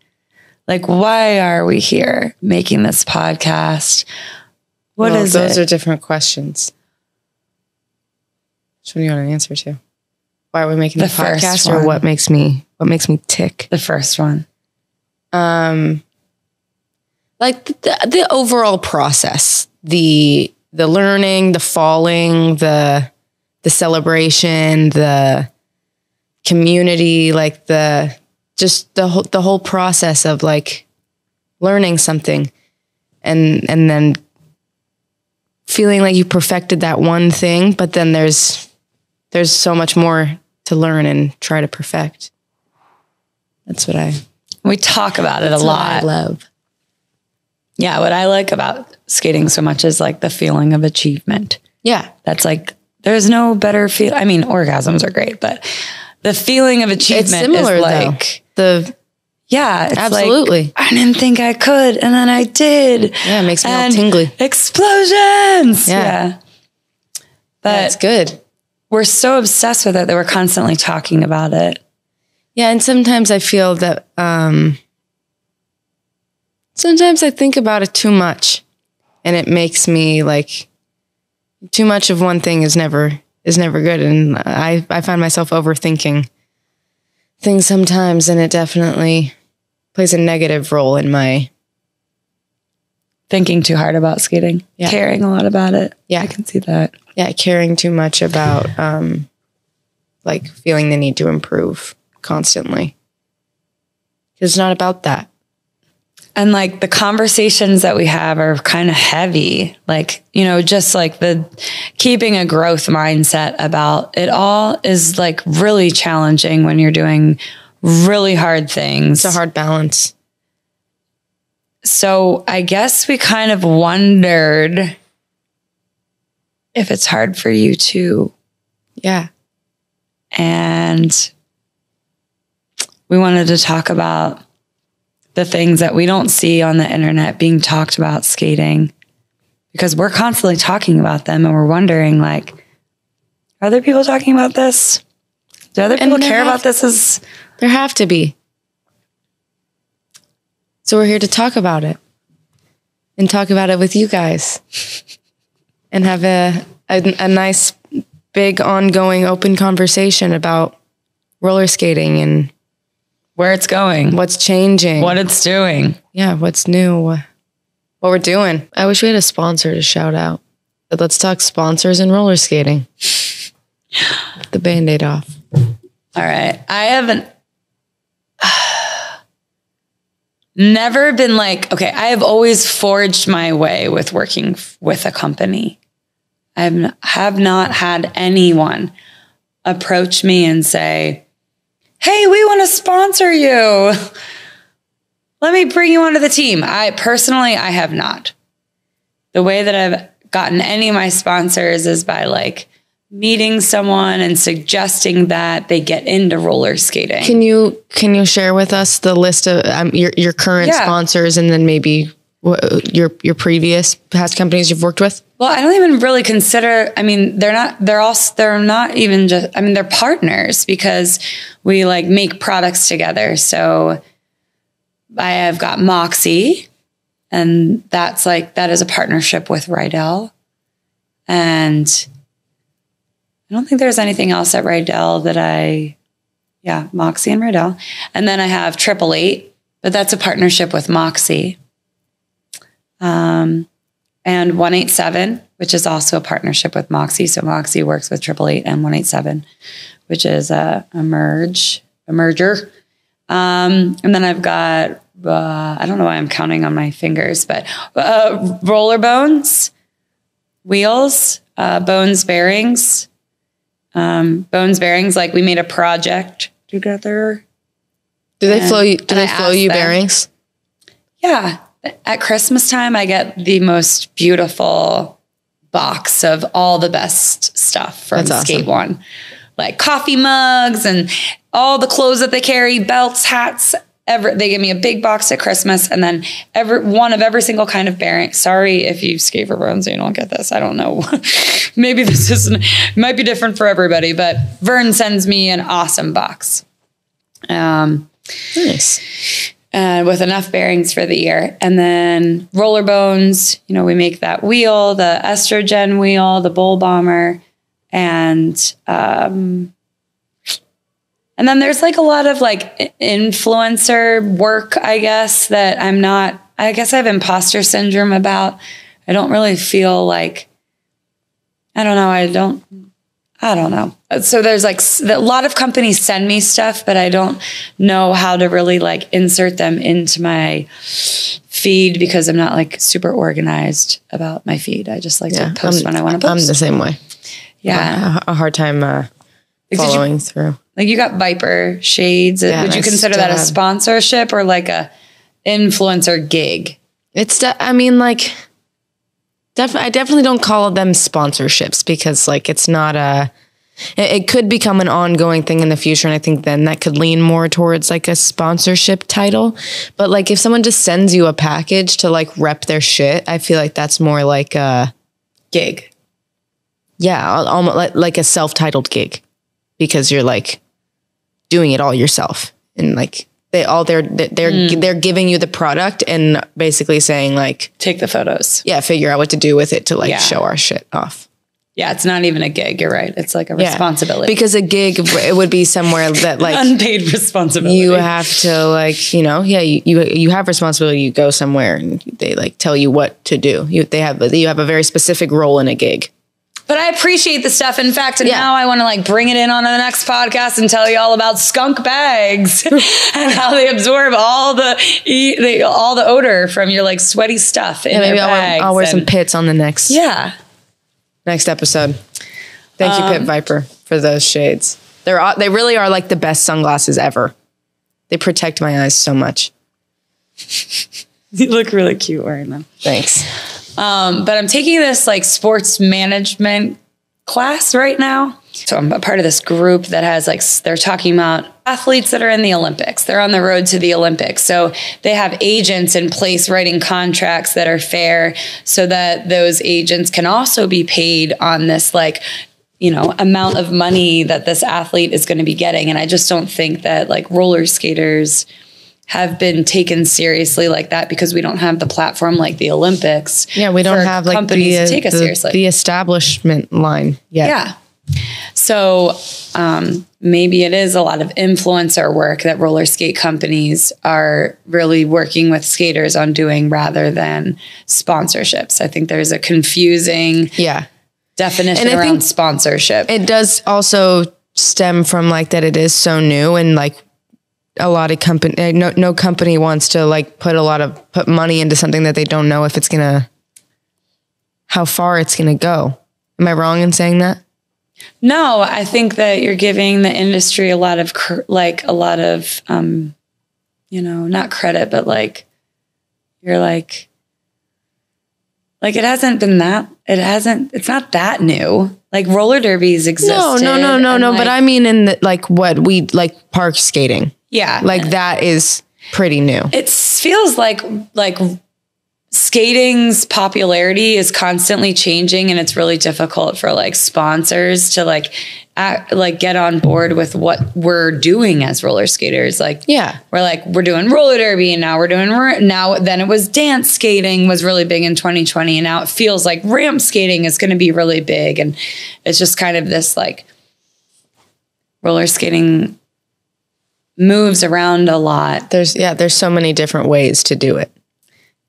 Like, why are we here making this podcast? What well, is those it? Those are different questions. Which one do you want an answer to? Why are we making the, the podcast, or what makes me what makes me tick? The first one, um, like the, the overall process, the the learning, the falling, the the celebration, the community, like the just the whole, the whole process of like learning something, and and then feeling like you perfected that one thing, but then there's there's so much more to learn and try to perfect. That's what I... We talk about it a lot. I love. Yeah, what I like about skating so much is like the feeling of achievement. Yeah. That's like, there's no better feel. I mean, orgasms are great, but the feeling of achievement it's similar, is like... Though. The Yeah, it's absolutely. Like, I didn't think I could, and then I did. Yeah, it makes me and all tingly. Explosions. Yeah. yeah. But that's good. We're so obsessed with it that we're constantly talking about it. Yeah, and sometimes I feel that um sometimes I think about it too much, and it makes me like too much of one thing is never is never good, and I I find myself overthinking things sometimes, and it definitely plays a negative role in my thinking too hard about skating, yeah. caring a lot about it. Yeah, I can see that. Yeah, caring too much about um, like feeling the need to improve constantly. It's not about that. And like the conversations that we have are kind of heavy, like, you know, just like the keeping a growth mindset about it all is like really challenging when you're doing really hard things. It's a hard balance. So I guess we kind of wondered if it's hard for you too. Yeah. And we wanted to talk about the things that we don't see on the internet being talked about skating, because we're constantly talking about them, and we're wondering, like, are other people talking about this? Do other people care about this? As there have to be. So we're here to talk about it and talk about it with you guys and have a, a, a nice, big, ongoing, open conversation about roller skating and where it's going. What's changing. What it's doing. Yeah, what's new. What we're doing. I wish we had a sponsor to shout out. But let's talk sponsors and roller skating. Get the Band-Aid off. All right. I haven't... Uh, never been like... Okay, I have always forged my way with working f- with a company. I have, n- have not had anyone approach me and say... Hey, we want to sponsor you. Let me bring you onto the team. I personally, I have not. The way that I've gotten any of my sponsors is by like meeting someone and suggesting that they get into roller skating. Can you can you share with us the list of um, your your current yeah. sponsors, and then maybe your your previous past companies you've worked with? Well, I don't even really consider, I mean, they're not, they're also, they're not even just, I mean, they're partners because we like make products together. So I have got Moxie, and that's like, that is a partnership with Rydell. And I don't think there's anything else at Rydell that I, yeah, Moxie and Rydell. And then I have Triple Eight, but that's a partnership with Moxie. Um, and one eighty-seven, which is also a partnership with Moxie. So Moxie works with Triple Eight and one eighty-seven, which is a, a merge, a merger. Um, and then I've got, uh, I don't know why I'm counting on my fingers, but uh, Roller Bones, Wheels, uh, Bones Bearings, Um, Bones Bearings, like we made a project together. Do they and, flow you, do they flow you them, bearings? Yeah. At Christmas time, I get the most beautiful box of all the best stuff from That's awesome. Skate One. Like coffee mugs and all the clothes that they carry, belts, hats. Every, they give me a big box at Christmas, and then every one of every single kind of bearing. Sorry if you skate for Vern's, you don't get this. I don't know. Maybe this isn't, it might be different for everybody, but Vern sends me an awesome box. Um, nice. And uh, with enough bearings for the year. And then Roller Bones, you know, we make that wheel, the Estro Jen wheel, the Bowl Bomber, and, um, And then there's like a lot of like influencer work, I guess, that I'm not, I guess I have imposter syndrome about. I don't really feel like, I don't know. I don't, I don't know. So there's like a lot of companies send me stuff, but I don't know how to really like insert them into my feed because I'm not like super organized about my feed. I just like yeah, to post I'm, when I want to post. I'm the same way. Yeah. A hard time uh, following you, through. Like you got Viper Shades. Yeah, would you consider that a sponsorship or like a influencer gig? It's, de- I mean, like, def- I definitely don't call them sponsorships because like it's not a, it, it could become an ongoing thing in the future. And I think then that could lean more towards like a sponsorship title. But like if someone just sends you a package to like rep their shit, I feel like that's more like a gig. Yeah, almost like, like a self-titled gig because you're like, doing it all yourself and like they all they're they're mm. they're giving you the product and basically saying like take the photos, yeah, figure out what to do with it to like yeah. show our shit off. Yeah, it's not even a gig, you're right, it's like a yeah. responsibility, because a gig it would be somewhere that like unpaid responsibility, you have to like, you know, yeah, you, you you have responsibility, you go somewhere and they like tell you what to do, you they have you have a very specific role in a gig. But I appreciate the stuff. In fact, yeah. now I want to like bring it in on the next podcast and tell you all about skunk bags and how they absorb all the, e- the all the odor from your like sweaty stuff in yeah, maybe their I'll bags. Wear, I'll wear and, some pits on the next yeah next episode. Thank um, you, Pit Viper, for those shades. They're they really are like the best sunglasses ever. They protect my eyes so much. You look really cute wearing them. Thanks. Um, but I'm taking this like sports management class right now. So I'm a part of this group that has like, they're talking about athletes that are in the Olympics. They're on the road to the Olympics. So they have agents in place writing contracts that are fair so that those agents can also be paid on this like, you know, amount of money that this athlete is going to be getting. And I just don't think that like roller skaters have been taken seriously like that because we don't have the platform like the Olympics. Yeah, we don't have like companies the, to take us the, seriously. The establishment line yet. Yeah. So um, maybe it is a lot of influencer work that roller skate companies are really working with skaters on doing rather than sponsorships. I think there's a confusing yeah. definition and around sponsorship. It does also stem from like that it is so new and like a lot of company, no, no company wants to like put a lot of put money into something that they don't know if it's going to, how far it's going to go. Am I wrong in saying that? No, I think that you're giving the industry a lot of cr- like a lot of, um, you know, not credit, but like, you're like, like it hasn't been that, it hasn't, it's not that new. Like roller derbies existed. No, no, no, no, no. Like, but I mean in the, like what we like park skating. Yeah. Like that is pretty new. It feels like like skating's popularity is constantly changing and it's really difficult for like sponsors to like act, like get on board with what we're doing as roller skaters. Like yeah. We're like we're doing roller derby and now we're doing now then it was dance skating was really big in twenty twenty and now it feels like ramp skating is going to be really big and it's just kind of this like roller skating moves around a lot. There's yeah, there's so many different ways to do it.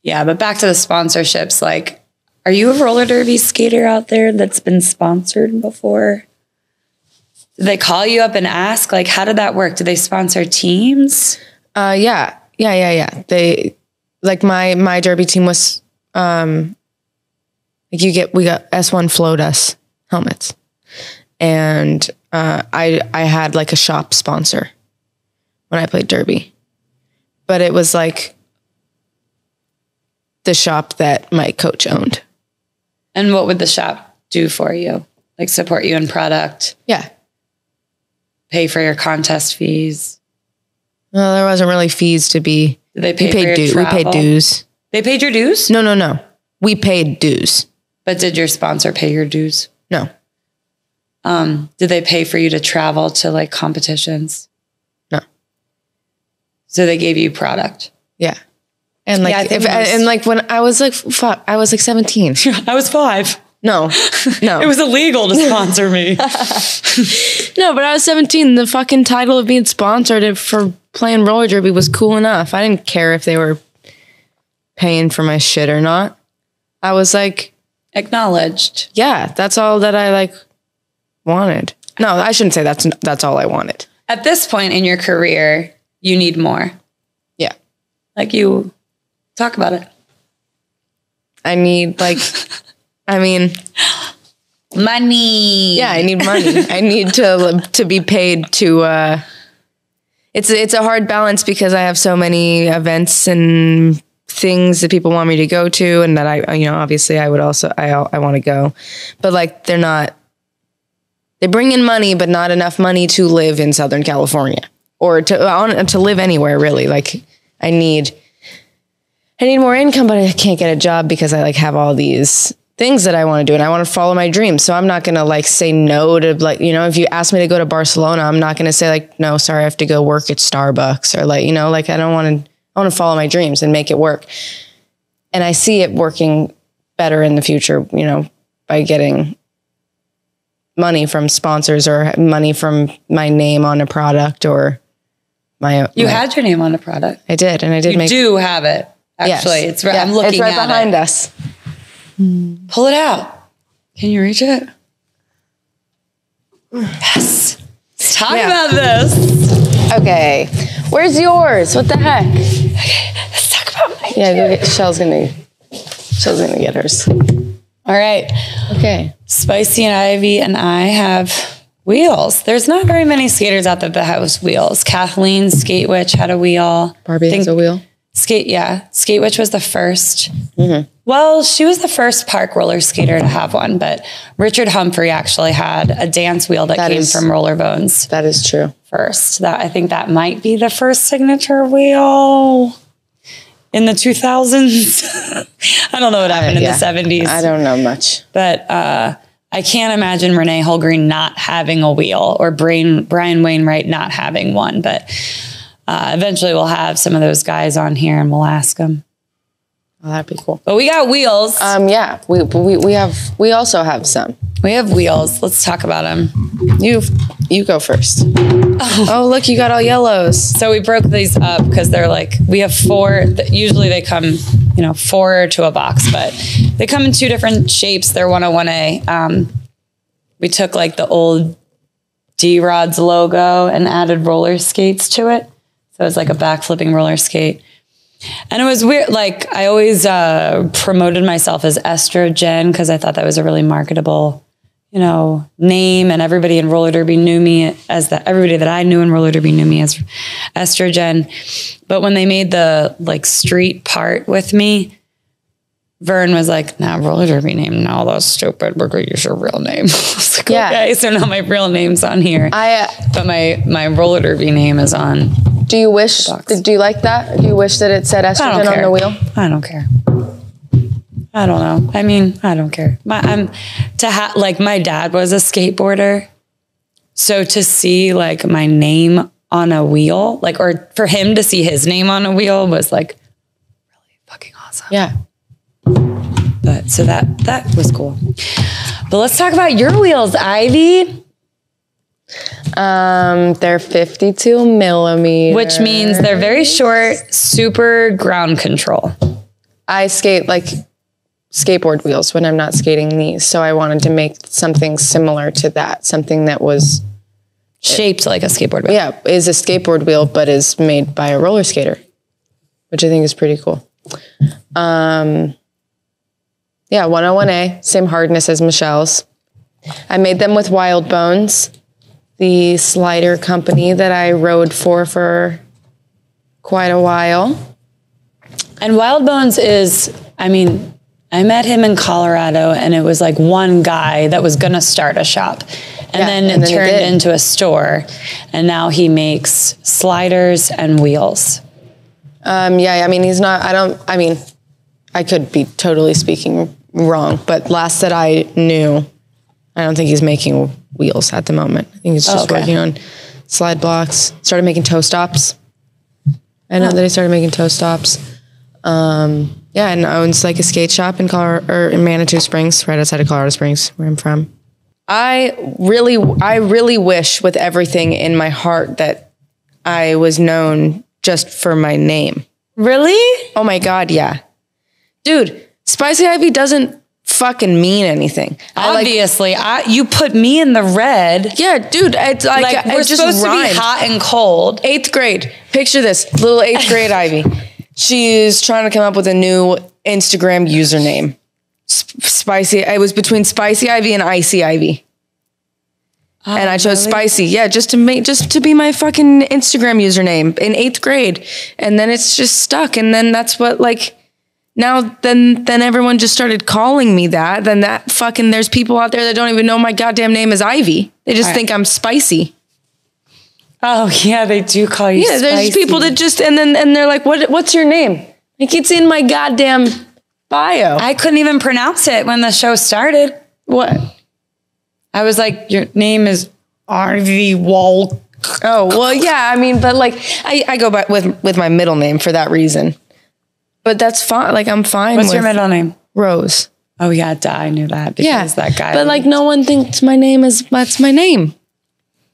Yeah, but back to the sponsorships, like are you a roller derby skater out there that's been sponsored before? Did they call you up and ask like how did that work? Do they sponsor teams? Uh yeah. Yeah, yeah, yeah. They like my my derby team was um like you get we got S one Float Us helmets. And uh, I I had like a shop sponsor when I played derby. But it was like the shop that my coach owned. And what would the shop do for you? Like support you in product? Yeah. Pay for your contest fees? Well, there wasn't really fees to be. Did they pay we paid for your du- travel? We paid dues. They paid your dues? No, no, no. We paid dues. But did your sponsor pay your dues? No. Um, did they pay for you to travel to like competitions? No. So they gave you product. Yeah. And like, yeah, if, was, and like when I was like, five, I was like seventeen. I was five. No, no. It was illegal to sponsor me. No, but I was seventeen. The fucking title of being sponsored for playing roller derby was cool enough. I didn't care if they were paying for my shit or not. I was like, acknowledged. Yeah, that's all that I like wanted. No, I shouldn't say that's that's all I wanted. At this point in your career, you need more. Yeah. Like you talk about it. I need like I mean money. Yeah, I need money. I need to to be paid to uh It's it's a hard balance because I have so many events and things that people want me to go to, and that I, you know, obviously I would also, I, I want to go, but like, they're not, they bring in money, but not enough money to live in Southern California or to, on, to live anywhere really. Like I need, I need more income, but I can't get a job because I like have all these things that I want to do and I want to follow my dreams. So I'm not going to like say no to like, you know, if you ask me to go to Barcelona, I'm not going to say like, no, sorry, I have to go work at Starbucks or like, you know, like I don't want to, I want to follow my dreams and make it work. And I see it working better in the future, you know, by getting money from sponsors or money from my name on a product or my... You my, had your name on a product. I did, and I did you make... You do have it, actually. Yes. It's right, yeah, I'm looking at it. It's right behind it. us. Mm. Pull it out. Can you reach it? Yes. Let's talk yeah. about this. Okay. Where's yours? What the heck? Okay, let's talk about mine. Yeah, go get, Shell's gonna, Shell's gonna get hers. All right. Okay. Spicey and Ivy and I have wheels. There's not very many skaters out there that have wheels. Kathleen Skate Witch had a wheel. Barbie has a wheel. Skate, yeah. Skate Witch was the first. Mm-hmm. Well, she was the first park roller skater to have one, but Richard Humphrey actually had a dance wheel that, that came is, from Roller Bones. That is true. First, that I think that might be the first signature wheel in the two thousands. I don't know what happened uh, yeah. in the seventies. I don't know much, but uh, I can't imagine Renee Holgreen not having a wheel or Brian, Brian Wainwright not having one, but uh, eventually we'll have some of those guys on here and we'll ask them. Well, that'd be cool. But we got wheels. Um, yeah, we, we we have we also have some. We have wheels. Let's talk about them. You you go first. Oh, oh look, you got all yellows. So we broke these up because they're like we have four. Usually they come, you know, four to a box, but they come in two different shapes. They're one oh one A. Um, we took like the old D-Rod's logo and added roller skates to it, so it's like a back flipping roller skate. And it was weird, like I always uh, promoted myself as Estro Jen because I thought that was a really marketable, you know, name. And everybody in roller derby knew me as that. Everybody that I knew in roller derby knew me as Estro Jen. But when they made the like street part with me, Vern was like, "Nah, roller derby name, no, that's stupid. We're gonna use your real name." I was like, yeah. Okay, so now my real name's on here. I uh, but my my roller derby name is on. Do you wish, do you like that? Do you wish that it said estrogen on the wheel? I don't care. I don't know. I mean, I don't care. My, I'm to ha- like my dad was a skateboarder. So to see like my name on a wheel, like, or for him to see his name on a wheel was like really fucking awesome. Yeah. But so that, that was cool. But let's talk about your wheels, Ivy. Um, they're fifty-two millimeter, which means they're very short, super ground control. I skate like skateboard wheels when I'm not skating these. So I wanted to make something similar to that. Something that was shaped it, like a skateboard wheel. Yeah. Is a skateboard wheel, but is made by a roller skater, which I think is pretty cool. Um, yeah. one oh one A, same hardness as Michelle's. I made them with Wild Bones, the slider company that I rode for for quite a while. And Wild Bones is, I mean, I met him in Colorado, and it was like one guy that was going to start a shop. And yeah, then it and then turned into a store. And now he makes sliders and wheels. Um, yeah, I mean, he's not, I don't, I mean, I could be totally speaking wrong, but last that I knew, I don't think he's making wheels at the moment. I think he's just oh, okay. working on slide blocks. Started making toe stops. I know oh. that he started making toe stops. Um, yeah, and owns like a skate shop in Colorado, or in Manitou Springs, right outside of Colorado Springs, where I'm from. I really, I really wish with everything in my heart that I was known just for my name. Really? Oh my God, yeah. Dude, Spicey Ivey doesn't fucking mean anything. Obviously, I like, I, you put me in the red. Yeah, dude, it's like, like we're it just supposed rhymed. to be hot and cold. Eighth grade. Picture this, little eighth grade Ivy. She's trying to come up with a new Instagram username. Sp spicy. It was between Spicey Ivey and Icy Ivy, oh, and I chose really? Spicy. Yeah, just to make, just to be my fucking Instagram username in eighth grade, and then it's just stuck. And then that's what like. Now then, then everyone just started calling me that. Then that fucking there's people out there that don't even know my goddamn name is Ivy. They just right. think I'm Spicy. Oh yeah, they do call you. Yeah, there's Spicy. People that just and then and they're like, what? What's your name? Like it's in my goddamn bio. I couldn't even pronounce it when the show started. What? I was like, your name is Ivy Wall. Oh well, yeah. I mean, but like, I, I go by with with my middle name for that reason. But that's fine. Like, I'm fine. What's with your middle name? Rose. Oh, yeah. Duh, I knew that because yeah. that guy. But, like, no one thinks my name is, that's my name.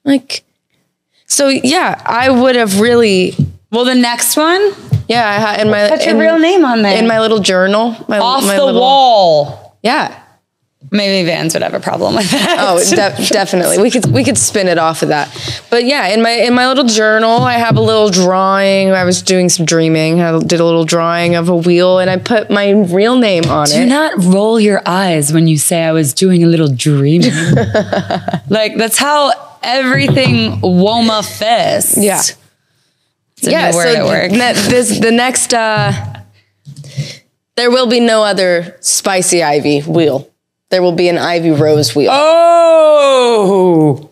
Like, so, yeah, I would have really. Well, the next one? Yeah. I had in my. Put your in, real name on there. In my little journal. My, Off my the little, wall. Yeah. Maybe Vans would have a problem with that. Oh, de definitely. We could we could spin it off of that. But yeah, in my in my little journal, I have a little drawing. I was doing some dreaming. I did a little drawing of a wheel, and I put my real name on it. Do not roll your eyes when you say I was doing a little dreaming. Like that's how everything Woma Fest. Yeah. It's a yeah. New word so at work. Ne this the next. Uh, there will be no other Spicey Ivy wheel. There will be an Ivy Rose wheel. Oh,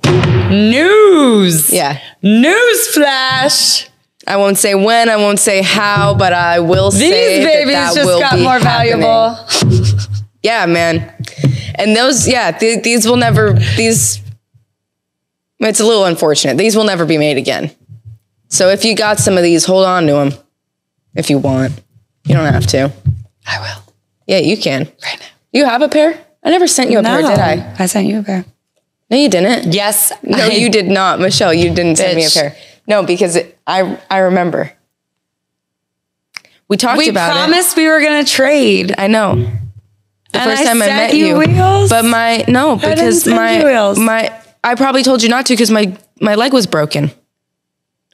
news. Yeah. News flash. I won't say when, I won't say how, but I will These say babies that, that just will got be more happening. Valuable. Yeah, man. And those, yeah, th these will never, these, it's a little unfortunate. These will never be made again. So if you got some of these, hold on to them if you want. You don't have to. I will. Yeah, you can. Right now. You have a pair? I never sent you a no, pair, did I? I sent you a pair. No, you didn't. Yes. No, I, you did not. Michelle, you didn't bitch. send me a pair. No, because it, I I remember. We talked we about it. We promised we were going to trade. I know. The and first I time sent I met you. you wheels? But my, no, because I my, wheels. my, I probably told you not to because my, my leg was broken.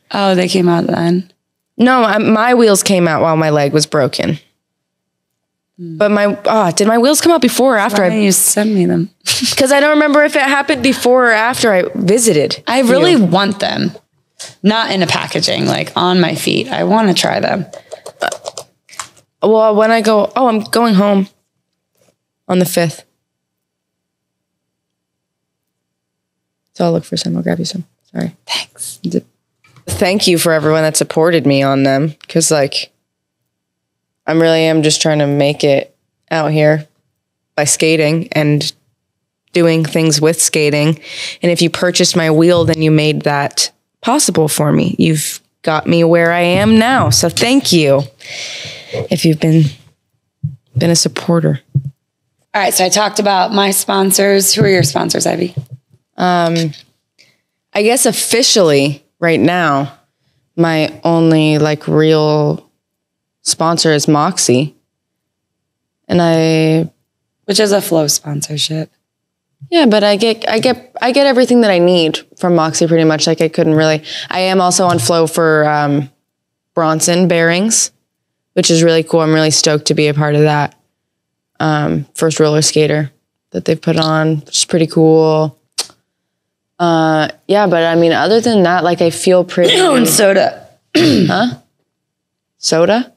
Oh, they came out then? No, I, my wheels came out while my leg was broken. But my, oh, did my wheels come out before or after? Why I you send me them? Because I don't remember if it happened before or after I visited. I really you. want them. Not in a packaging, like on my feet. I want to try them. Uh, well, when I go, oh, I'm going home on the fifth. So I'll look for some. I'll grab you some. Sorry. Thanks. Thank you for everyone that supported me on them. Because like... I really am just trying to make it out here by skating and doing things with skating. And if you purchased my wheel, then you made that possible for me. You've got me where I am now. So thank you if you've been, been a supporter. All right. So I talked about my sponsors. Who are your sponsors, Ivy? Um, I guess officially right now, my only like real... sponsor is Moxie, and I, which is a flow sponsorship. Yeah, but I get, I get, I get everything that I need from Moxie pretty much. Like I couldn't really. I am also on flow for um, Bronson bearings, which is really cool. I'm really stoked to be a part of that. Um, first roller skater that they put on, which is pretty cool. Uh, yeah, but I mean, other than that, like I feel pretty. Oh, and soda. Huh? Soda?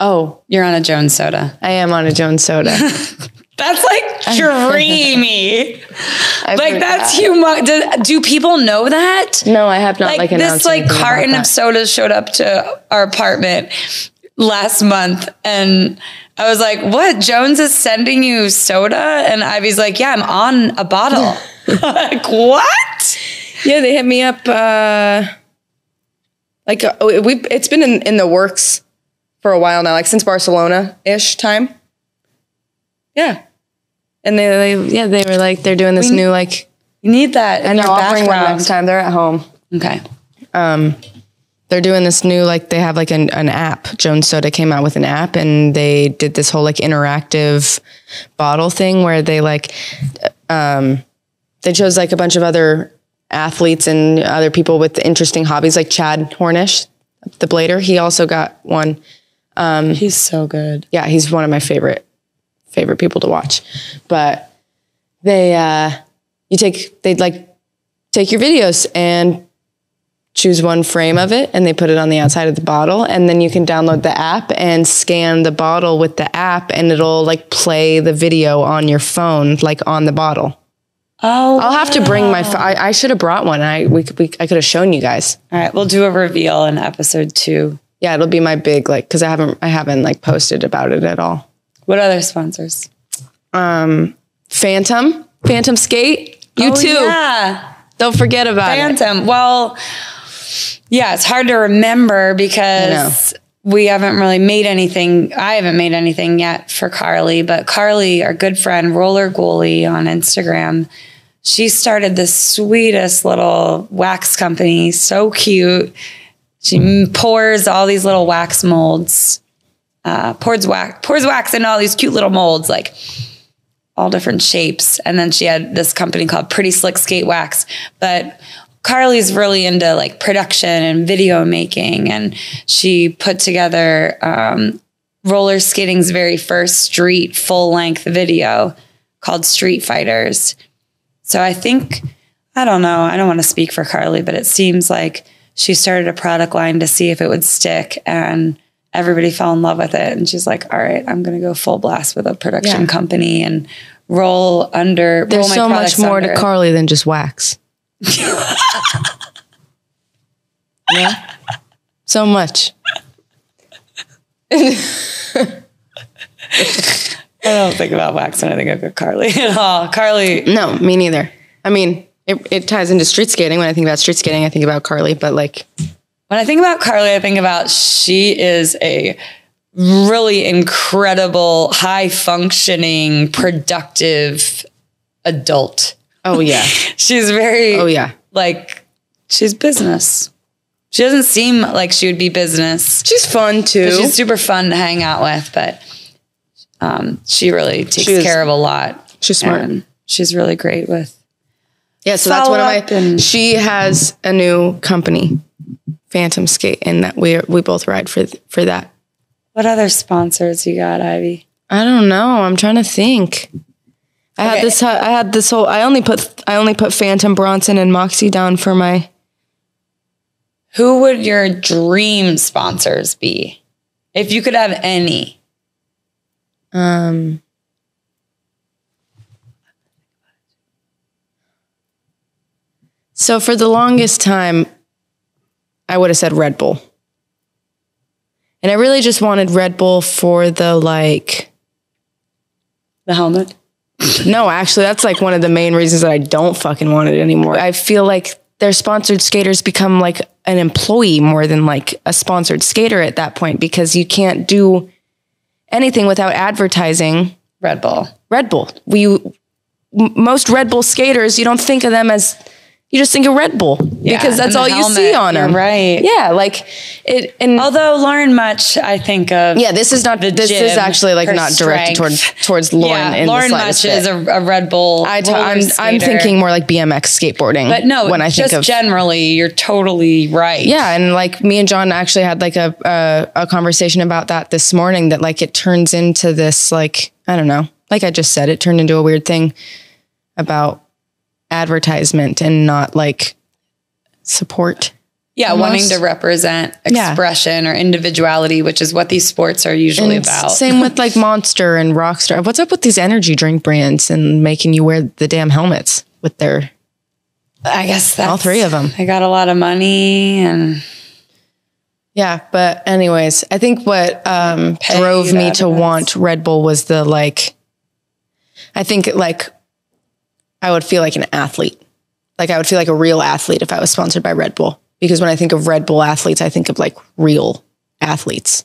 Oh. You're on a Jones Soda. I am on a Jones Soda. That's like dreamy. Like that's humongous. Do, do people know that? No, I have not. Like, like this like carton of soda showed up to our apartment last month and I was like, what? Jones is sending you soda? And Ivy's like, yeah, I'm on a bottle. Like, what? Yeah, they hit me up. Uh, like uh, we, it's been in, in the works for a while now, like since Barcelona-ish time. Yeah. And they, they, yeah, they were like, they're doing this we, new, like, you need that. And they're offering one next time. They're at home. Okay. Um, they're doing this new, like, they have like an, an app. Jones Soda came out with an app and they did this whole like interactive bottle thing where they like, um, they chose like a bunch of other athletes and other people with interesting hobbies, like Chad Hornish, the blader. He also got one. Um, he's so good. Yeah. He's one of my favorite. favorite people to watch, but they, uh, you take, they'd like take your videos and choose one frame of it and they put it on the outside of the bottle. And then you can download the app and scan the bottle with the app and it'll like play the video on your phone, like on the bottle. Oh, I'll have wow. to bring my, I, I should have brought one. I, we, we I could have shown you guys. All right. We'll do a reveal in episode two. Yeah. It'll be my big, like, cause I haven't, I haven't like posted about it at all. What other sponsors? Um, Phantom, Phantom Skate. You oh, too. Yeah. Don't forget about Phantom. it. Phantom. Well, yeah, it's hard to remember because we haven't really made anything. I haven't made anything yet for Carly, but Carly, our good friend, Roller Goalie on Instagram, she started the sweetest little wax company. So cute. She pours all these little wax molds. Uh, pours wax, pours wax in all these cute little molds, like all different shapes. And then she had this company called Pretty Slick Skate Wax. But Carly's really into like production and video making. And she put together um, roller skating's very first street full length video called Street Fighters. So I think, I don't know, I don't want to speak for Carly, but it seems like she started a product line to see if it would stick, and everybody fell in love with it. And she's like, all right, I'm going to go full blast with a production yeah. company and roll under. There's roll my so much more under. to Carly than just wax. Yeah. So much. I don't think about wax when I think of Carly at all. Carly. No, me neither. I mean, it, it ties into street skating. When I think about street skating, I think about Carly, but like... When I think about Carly, I think about she is a really incredible, high-functioning, productive adult. Oh, yeah. She's very, oh yeah, like, she's business. She doesn't seem like she would be business. She's fun, too. She's super fun to hang out with, but um, she really takes she care of a lot. She's smart. She's really great with. Yeah, so that's one of my, and, she has a new company. Phantom Skate, and that we we both ride for th for that. What other sponsors you got, Ivy? I don't know. I'm trying to think. I okay. had this. I had this whole. I only put. I only put Phantom, Bronson, and Moxie down for my. Who would your dream sponsors be, if you could have any? Um. So for the longest time, I would have said Red Bull. And I really just wanted Red Bull for the, like... The helmet? No, actually, that's like one of the main reasons that I don't fucking want it anymore. I feel like their sponsored skaters become like an employee more than like a sponsored skater at that point, because you can't do anything without advertising... Red Bull. Red Bull. We, most Red Bull skaters, you don't think of them as... You just think of Red Bull, yeah, because that's all helmet, you see on them. Right. Yeah. Like it. And although Lauren Much, I think of. Yeah, this is not, this gym, is actually like not directed towards, towards Lauren. Yeah, in Lauren the Much bit. is a, a Red Bull. I I'm, I'm thinking more like B M X skateboarding. But no, when I just think of, generally, you're totally right. Yeah. And like me and John actually had like a, a, a conversation about that this morning, that like it turns into this, like, I don't know. like I just said, it turned into a weird thing about advertisement and not like support. Yeah. Almost. Wanting to represent expression yeah. or individuality, which is what these sports are usually and about. Same with like Monster and Rockstar. What's up with these energy drink brands and making you wear the damn helmets with their, I guess that's all three of them. They got a lot of money and. Yeah. But anyways, I think what um, drove me to want Red Bull was the, like, I think like I would feel like an athlete. Like I would feel like a real athlete if I was sponsored by Red Bull, because when I think of Red Bull athletes, I think of like real athletes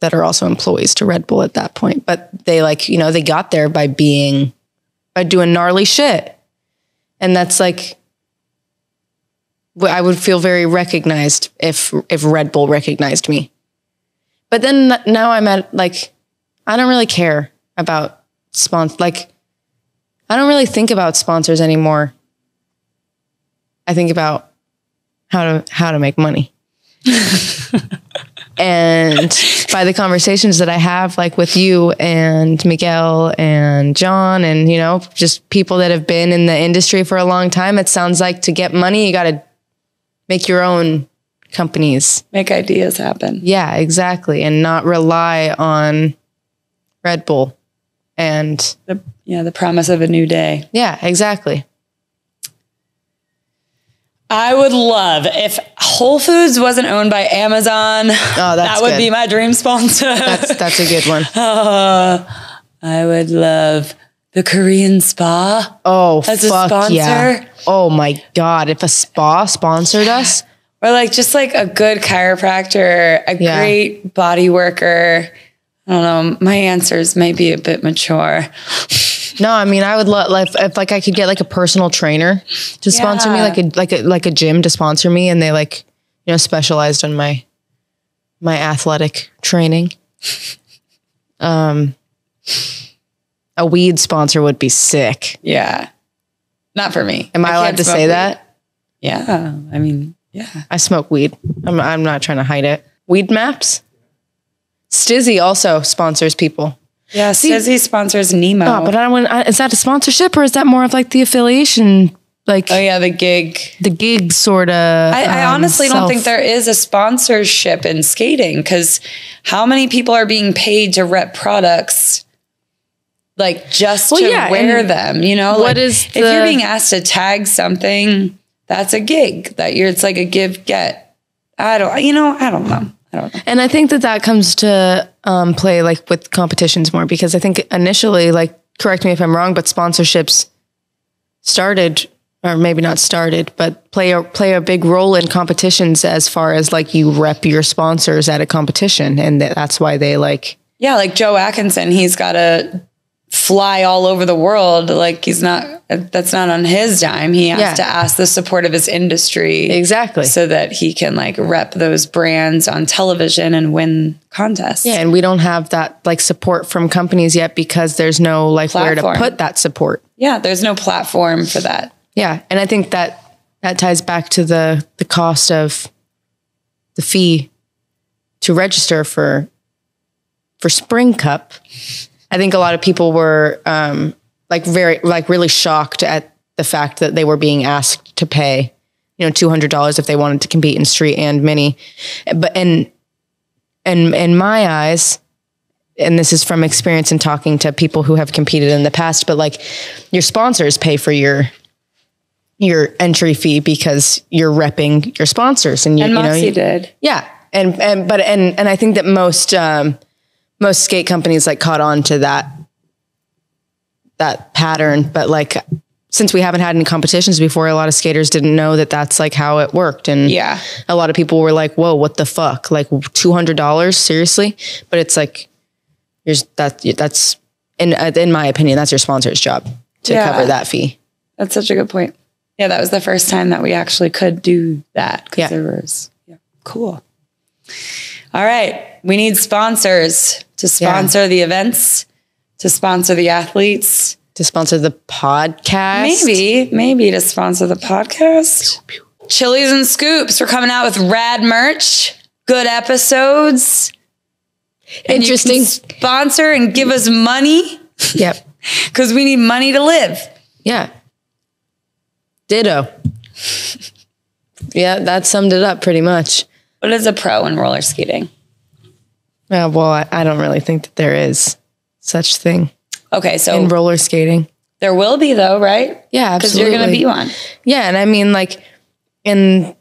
that are also employees to Red Bull at that point. But they like, you know, they got there by being, by doing gnarly shit. And that's like, I would feel very recognized if if Red Bull recognized me. But then now I'm at like, I don't really care about sponsor. Like, I don't really think about sponsors anymore. I think about how to how to make money. And by the conversations that I have, like with you and Miguel and John and, you know, just people that have been in the industry for a long time, it sounds like to get money, you got to make your own companies. Make ideas happen. Yeah, exactly. And not rely on Red Bull and... The, yeah, the promise of a new day. Yeah, exactly. I would love if Whole Foods wasn't owned by Amazon. Oh, that's That would good. be my dream sponsor. That's, that's a good one. Uh, I would love the Korean spa. Oh, as fuck a sponsor. Yeah. Oh my God. If a spa sponsored us. Or like just like a good chiropractor, a yeah. great body worker. I don't know. My answers may be a bit mature. No, I mean, I would love like, if like I could get like a personal trainer to sponsor yeah. me, like a like a like a gym to sponsor me, and they like, you know, specialized on my my athletic training. Um, a weed sponsor would be sick. Yeah, not for me. Am I, I allowed to say weed. that? Yeah, I mean, yeah, I smoke weed. I'm I'm not trying to hide it. Weed Maps. Stizzy also sponsors people. Yeah, Stizzy sponsors Nemo. Oh, but I don't want. Is that a sponsorship or is that more of like the affiliation? Like, oh yeah, the gig, the gig sort of. I, I um, honestly self. don't think there is a sponsorship in skating, because how many people are being paid to rep products? Like just well, to yeah, wear them, you know. What like, is the, if you're being asked to tag something? That's a gig that you're. It's like a give get. I don't. You know. I don't know. I don't know. And I think that that comes to um, play like with competitions more, because I think initially, like, correct me if I'm wrong, but sponsorships started, or maybe not started, but play a, play a big role in competitions as far as like you rep your sponsors at a competition. And that's why they like. Yeah. Like Joe Atkinson, he's got a fly all over the world. Like he's not, that's not on his dime. He has yeah. to ask the support of his industry. Exactly. So that he can like rep those brands on television and win contests. Yeah. And we don't have that like support from companies yet, because there's no like platform. where to put that support. Yeah. There's no platform for that. Yeah. And I think that that ties back to the, the cost of the fee to register for, for Spring Cup. I think a lot of people were um, like very, like really shocked at the fact that they were being asked to pay, you know, two hundred dollars if they wanted to compete in street and mini. But and and in my eyes, and this is from experience and talking to people who have competed in the past, but like your sponsors pay for your your entry fee because you're repping your sponsors, and you, and Moxie you know you did, yeah, and and but and and I think that most. Um, Most skate companies like caught on to that, that pattern. But like, since we haven't had any competitions before, a lot of skaters didn't know that that's like how it worked. And yeah, a lot of people were like, whoa, what the fuck? Like two hundred dollars, seriously? But it's like, here's that, that's in, in my opinion, that's your sponsor's job to yeah. cover that fee. That's such a good point. Yeah. That was the first time that we actually could do that. Yeah. There was, yeah. Cool. All right. We need sponsors to sponsor yeah. the events, to sponsor the athletes. To sponsor the podcast. Maybe, maybe to sponsor the podcast. Pew, pew. Chilies and Scoops. We're coming out with rad merch, good episodes. Interesting. And you can sponsor and give us money. Yep. Because we need money to live. Yeah. Ditto. Yeah, that summed it up pretty much. What is a pro in roller skating? Uh, well, I, I don't really think that there is such thing. Okay, so in roller skating. There will be though, right? Yeah, absolutely. Because you're going to be one. Yeah, and I mean like in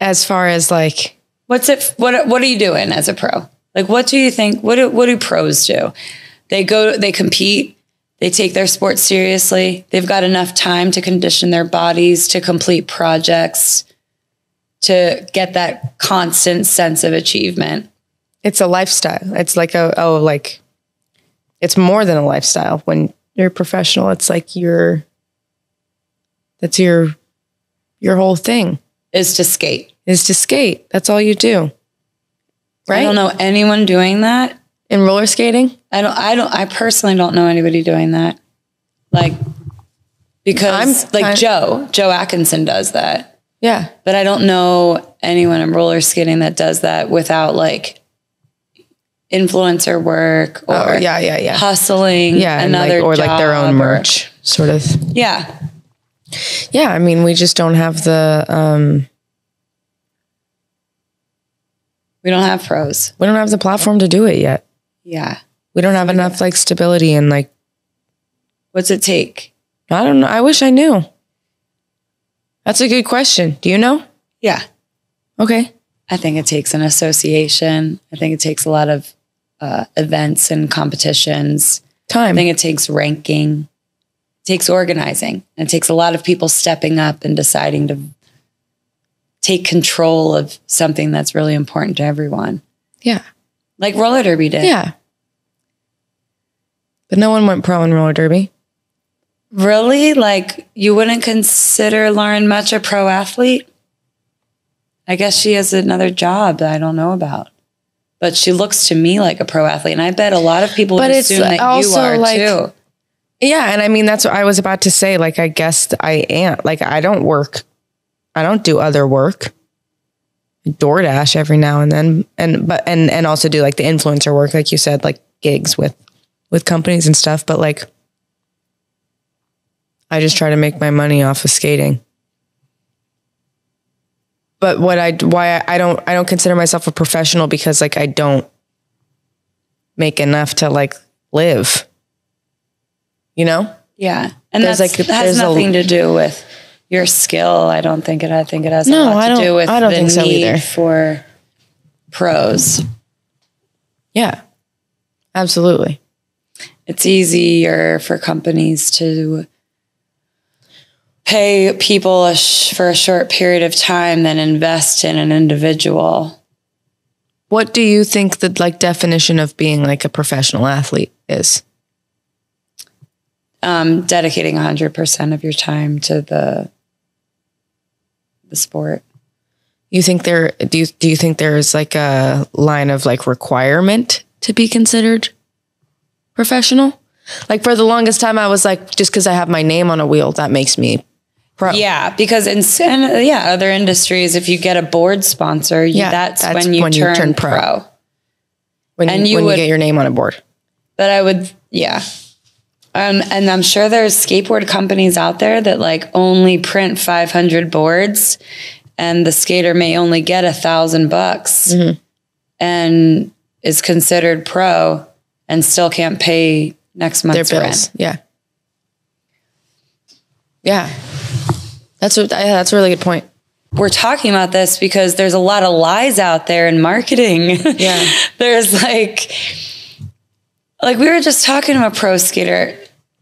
as far as like what's it what what are you doing as a pro? Like what do you think what do, what do pros do? They go they compete. They take their sport seriously. They've got enough time to condition their bodies, to complete projects, to get that constant sense of achievement. It's a lifestyle. It's like a, oh, like, it's more than a lifestyle. When you're a professional, it's like your, that's your, your whole thing. Is to skate. Is to skate. That's all you do. Right? I don't know anyone doing that. In roller skating? I don't, I don't, I personally don't know anybody doing that. Like, because I'm, like I'm, Joe, Joe Atkinson does that. Yeah. But I don't know anyone in roller skating that does that without like influencer work or oh, yeah, yeah, yeah. hustling. Yeah. Another like, or job like their own merch or, sort of. Yeah. Yeah. I mean, we just don't have the, um, we don't have pros. We don't have the platform to do it yet. Yeah. We don't have enough like stability and like. What's it take? I don't know. I wish I knew. That's a good question. Do you know? Yeah. Okay. I think it takes an association. I think it takes a lot of uh, events and competitions. Time. I think it takes ranking. It takes organizing. And it takes a lot of people stepping up and deciding to take control of something that's really important to everyone. Yeah. Like roller derby did. Yeah. But no one went pro in roller derby. Really? Like, you wouldn't consider Lauren Mutch a pro athlete? I guess she has another job that I don't know about. But she looks to me like a pro athlete. And I bet a lot of people but would assume that you are, like, too. Yeah, and I mean, that's what I was about to say. Like, I guess I am. Like, I don't work. I don't do other work. DoorDash every now and then. And, but, and, and also do, like, the influencer work, like you said, like, gigs with with companies and stuff, but like I just try to make my money off of skating. But what I why I don't I don't consider myself a professional because like I don't make enough to like live. You know? Yeah. And there's that's like, that has nothing a, to do with your skill. I don't think it I think it has no, a lot I to don't, do with I don't the think so need either. For pros. Yeah. Absolutely. It's easier for companies to pay people a sh- for a short period of time than invest in an individual. What do you think the like definition of being like a professional athlete is? Um, dedicating one hundred percent of your time to the the sport. You think there do you, do you think there is like a line of like requirement to be considered professional? Like for the longest time I was like, just because I have my name on a wheel, that makes me pro. Yeah, because in and, yeah other industries, if you get a board sponsor, you, yeah, that's, that's when you, when turn, you turn pro. pro. When, and you, you, when would, you get your name on a board. But I would, yeah. Um, and I'm sure there's skateboard companies out there that like only print five hundred boards and the skater may only get a thousand bucks and is considered pro. And still can't pay next month's their bills. Rent. Yeah, yeah, that's what. Yeah, that's a really good point. We're talking about this because there's a lot of lies out there in marketing. Yeah, there's like, like we were just talking to a pro skater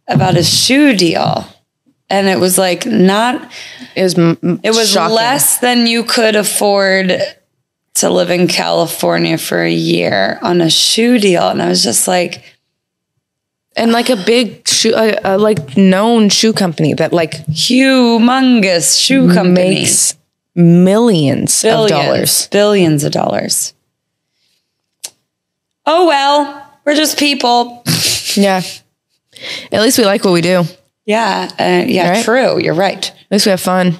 about his shoe deal, and it was like not. It was. M- it was shocking. Less than you could afford to live in California for a year on a shoe deal. And I was just like, and like a big shoe, a, a like known shoe company that like humongous shoe company makes millions billions, of dollars, billions of dollars. Oh, well, we're just people. Yeah. At least we like what we do. Yeah. Uh, yeah. Right? True. You're right. At least we have fun.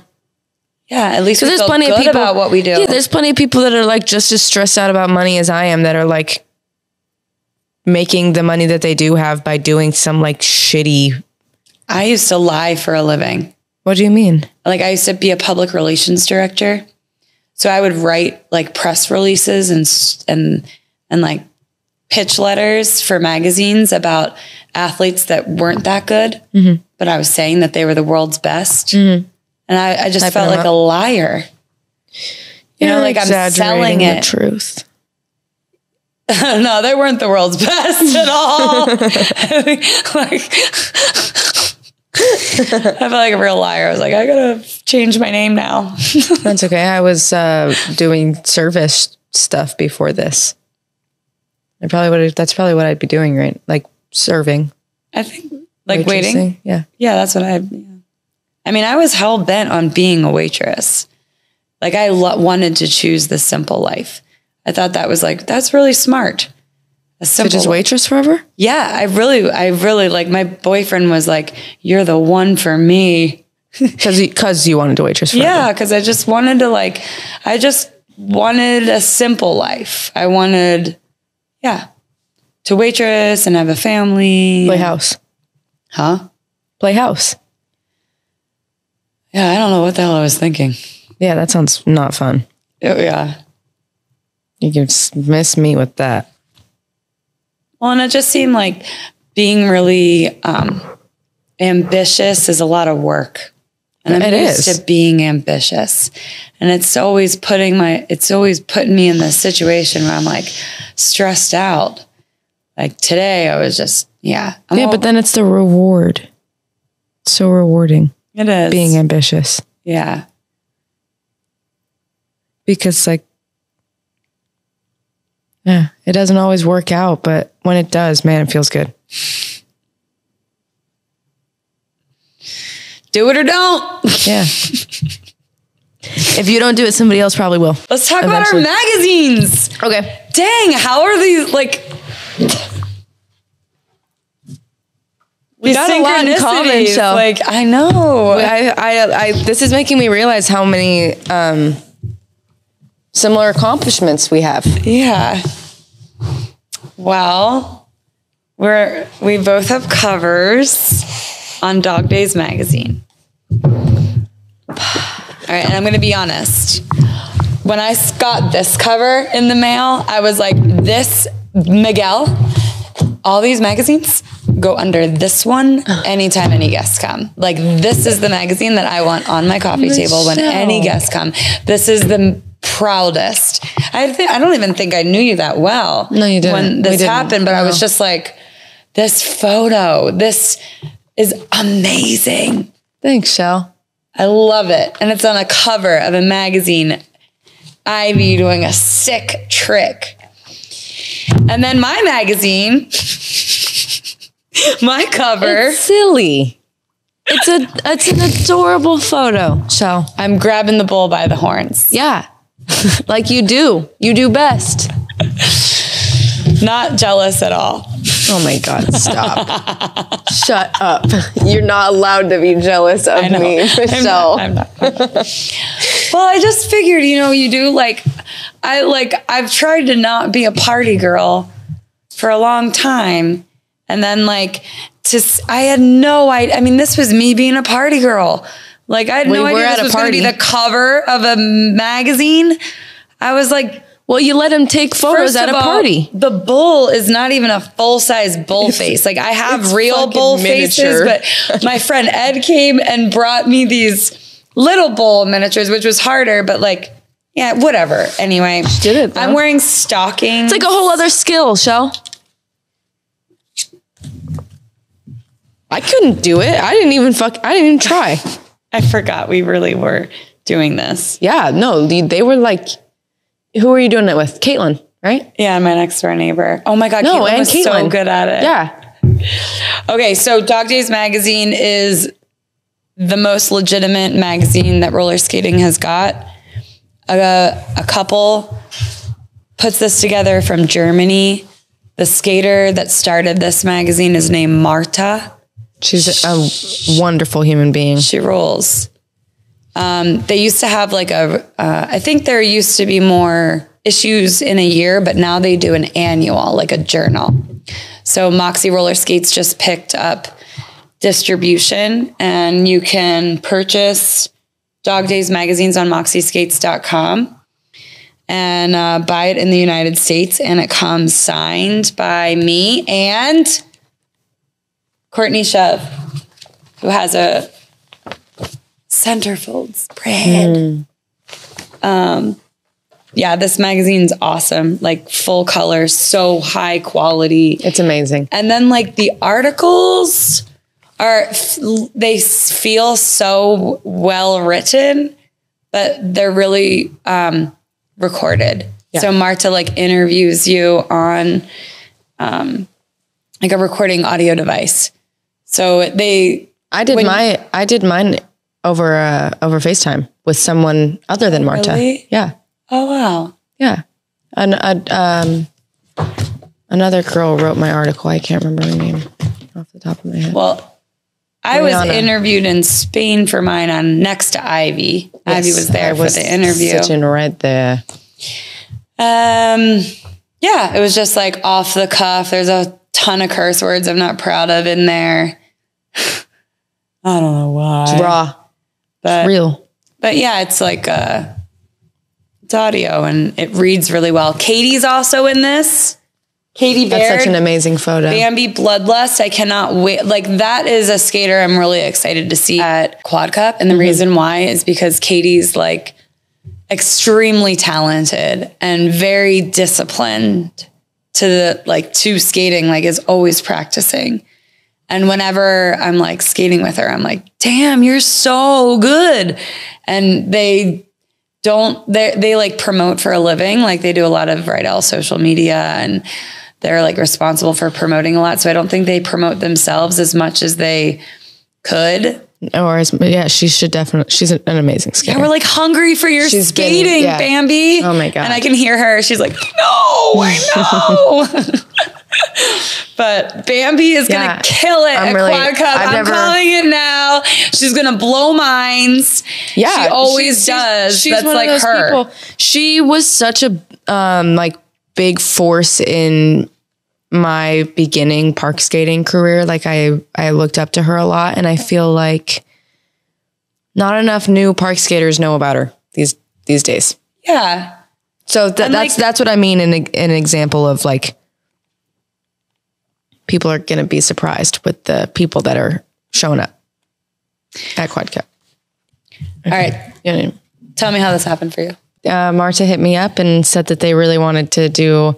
Yeah, at least we feel plenty good of people, about what we do. Yeah, there's plenty of people that are like just as stressed out about money as I am that are like, making the money that they do have by doing some like shitty. I used to lie for a living. What do you mean? Like I used to be a public relations director. So I would write like press releases and, and, and like pitch letters for magazines about athletes that weren't that good. Mm-hmm. But I was saying that they were the world's best. Mm-hmm. And I, I just Typing felt like up. a liar. You You're know, like I'm selling it. The truth. No, they weren't the world's best at all. Like... I felt like a real liar. I was like, I gotta change my name now. That's okay. I was uh, doing service stuff before this. I probably would. That's probably what I'd be doing, right? Like serving. I think, like waitressing. Waiting. Yeah, yeah. That's what I. Yeah. I mean, I was hell bent on being a waitress. Like I lo- wanted to choose the simple life. I thought that was like that's really smart. A simple so just waitress forever? Yeah, I really, I really like my boyfriend was like, you're the one for me. Because because you wanted to waitress forever. Yeah, because I just wanted to like, I just wanted a simple life. I wanted, yeah, to waitress and have a family. Play house. Huh? Play house. Yeah, I don't know what the hell I was thinking. Yeah, that sounds not fun. Oh, yeah. You can miss me with that. Well, and it just seemed like being really um, ambitious is a lot of work. And I'm used to being ambitious. And it's always putting my, it's always putting me in this situation where I'm like stressed out. Like today I was just, yeah. I'm yeah, but then it's the reward. It's so rewarding. It is. Being ambitious. Yeah. Because like, yeah, it doesn't always work out, but when it does, man, it feels good. Do it or don't. Yeah. If you don't do it, somebody else probably will. Let's talk eventually. About our magazines. Okay. Dang, how are these, like... We got a lot in common, so... Like, I know. I, I, I, this is making me realize how many... Um, similar accomplishments we have. Yeah. Well, we're we both have covers on Dog Days magazine. All right, and I'm going to be honest. When I got this cover in the mail, I was like, this Miguel, all these magazines go under this one anytime any guests come. Like this is the magazine that I want on my coffee Michelle. table when any guests come. This is the proudest. I th- I don't even think I knew you that well. No, you didn't. When this didn't. happened, but no. I was just like, this photo, this is amazing. Thanks, Shell. I love it. And it's on a cover of a magazine. Ivy doing a sick trick. And then my magazine, my cover. It's silly. It's a it's an adorable photo, Shell. I'm grabbing the bull by the horns. Yeah. Like you do. You do best. Not jealous at all. Oh my God, stop. Shut up. You're not allowed to be jealous of me, Michelle. I'm not, I'm not. Well, I just figured, you know, you do like, I like, I've tried to not be a party girl for a long time. And then like, to, I had no idea. I mean, this was me being a party girl. Like, I had no we idea this was going to be the cover of a magazine. I was like... Well, you let him take photos at a all, party. The bull is not even a full-size bull face. Like, I have real bull miniature. faces, but my friend Ed came and brought me these little bull miniatures, which was harder, but like, yeah, whatever. Anyway, she did it, though. I'm wearing stockings. It's like a whole other skill, Shell. I couldn't do it. I didn't even fuck... I didn't even try. I forgot we really were doing this. Yeah, no, they, they were like, who were you doing it with? Caitlin, right? Yeah, my next door neighbor. Oh my God, no, Caitlin was Caitlin. so good at it. Yeah. Okay, so Dog Days magazine is the most legitimate magazine that roller skating has got. A, a couple puts this together from Germany. The skater that started this magazine is named Marta. She's a wonderful human being. She rules. Um, they used to have like a, uh, I think there used to be more issues in a year, but now they do an annual, like a journal. So Moxie Roller Skates just picked up distribution, and you can purchase Dog Days magazines on moxie skates dot com and uh, buy it in the United States. And it comes signed by me and Courtney Shove, who has a centerfold spread. Mm. Um, yeah, this magazine's awesome. Like full color, so high quality. It's amazing. And then like the articles are, they feel so well written, but they're really um, recorded. Yeah. So Marta like interviews you on um, like a recording audio device. So they, I did my, I did mine over, uh, over FaceTime with someone other than Marta. Really? Yeah. Oh, wow. Yeah. An, a, um, another girl wrote my article. I can't remember her name off the top of my head. Well, I Rihanna. was interviewed in Spain for mine on Next to Ivy. Yes, Ivy was there I for was the interview. Sitting right there. Um, yeah, it was just like off the cuff. There's a ton of curse words I'm not proud of in there. I don't know why. It's raw. But, it's real. But yeah, it's like uh, it's audio and it reads really well. Katie's also in this. Katie Baird. That's such an amazing photo. Bambi Bloodlust. I cannot wait. Like that is a skater I'm really excited to see at Quad Cup. And the mm-hmm. reason why is because Katie's like extremely talented and very disciplined to the like to skating, like is always practicing. And whenever I'm like skating with her, I'm like, damn, you're so good. And they don't, they they like promote for a living. Like they do a lot of Rydell social media and they're like responsible for promoting a lot. So I don't think they promote themselves as much as they could. Or as, yeah, she should definitely, she's an amazing skater. Yeah, we're like hungry for your she's skating, been, yeah. Bambi. Oh my God. And I can hear her. She's like, no, I know. But Bambi is yeah, gonna kill it I'm at really, Quad Cup. I've I'm never, calling it now. She's gonna blow minds. Yeah, she always she's, does. She's, she's That's one like of those her. People. She was such a um, like big force in my beginning park skating career. Like I, I looked up to her a lot, and I feel like not enough new park skaters know about her these these days. Yeah. So th- that's like, that's what I mean in a, an example of like. People are going to be surprised with the people that are showing up at Quad Cup. Okay. All right. Yeah. Tell me how this happened for you. Uh, Marta hit me up and said that they really wanted to do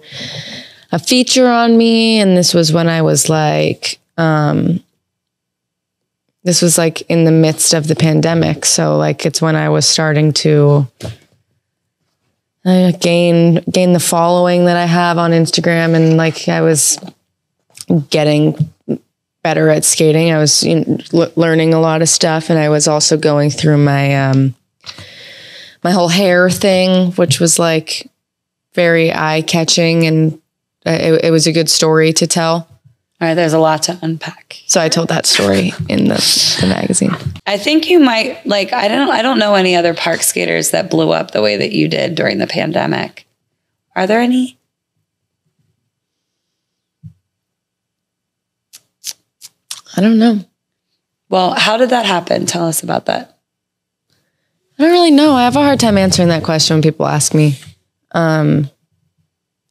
a feature on me. And this was when I was like, um, this was like in the midst of the pandemic. So like, it's when I was starting to uh, gain, gain the following that I have on Instagram. And like, I was getting better at skating. I was you know, l- learning a lot of stuff, and I was also going through my um, my whole hair thing, which was like very eye catching, and it, it was a good story to tell. All right, there's a lot to unpack. So I told that story in the, the magazine. I think you might like. I don't. I don't know any other park skaters that blew up the way that you did during the pandemic. Are there any? I don't know. Well, how did that happen? Tell us about that. I don't really know. I have a hard time answering that question when people ask me. Um,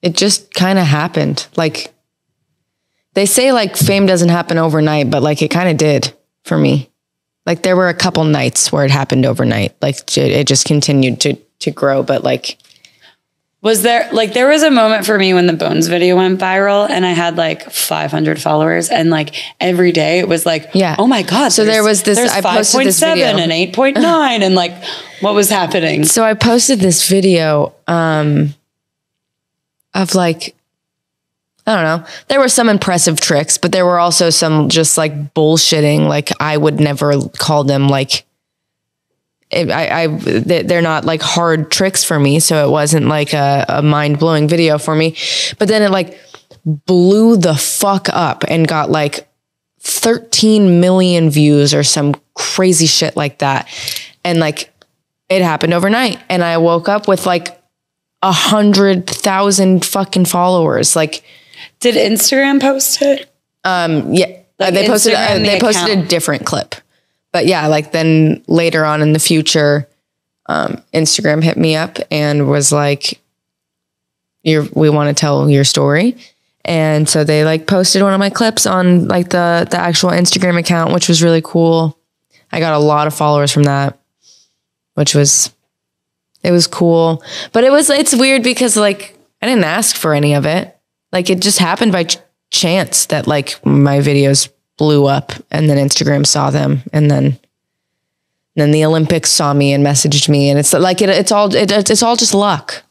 it just kind of happened. Like they say like fame doesn't happen overnight, but like it kind of did for me. Like there were a couple nights where it happened overnight. Like it just continued to, to grow. But like, was there like, there was a moment for me when the Bones video went viral and I had like five hundred followers and like every day it was like, yeah. Oh my God. So there was this, I posted this video and eight point nine and like what was happening. So I posted this video, um, of like, I don't know. There were some impressive tricks, but there were also some just like bullshitting. Like I would never call them like, I, I, they're not like hard tricks for me. So it wasn't like a, a mind blowing video for me, but then it like blew the fuck up and got like thirteen million views or some crazy shit like that. And like, it happened overnight. And I woke up with like a hundred thousand fucking followers. Like Did Instagram post it? Um, yeah, like they Instagram posted. Uh, the they posted account. a different clip, but yeah, like then later on in the future, um, Instagram hit me up and was like, "You're, we want to tell your story." And so they like posted one of my clips on like the, the actual Instagram account, which was really cool. I got a lot of followers from that, which was, it was cool, but it was, it's weird because like, I didn't ask for any of it. Like it just happened by ch- chance that like my videos blew up and then Instagram saw them. And then, and then the Olympics saw me and messaged me. And it's like, it, it's all, it, it's all just luck.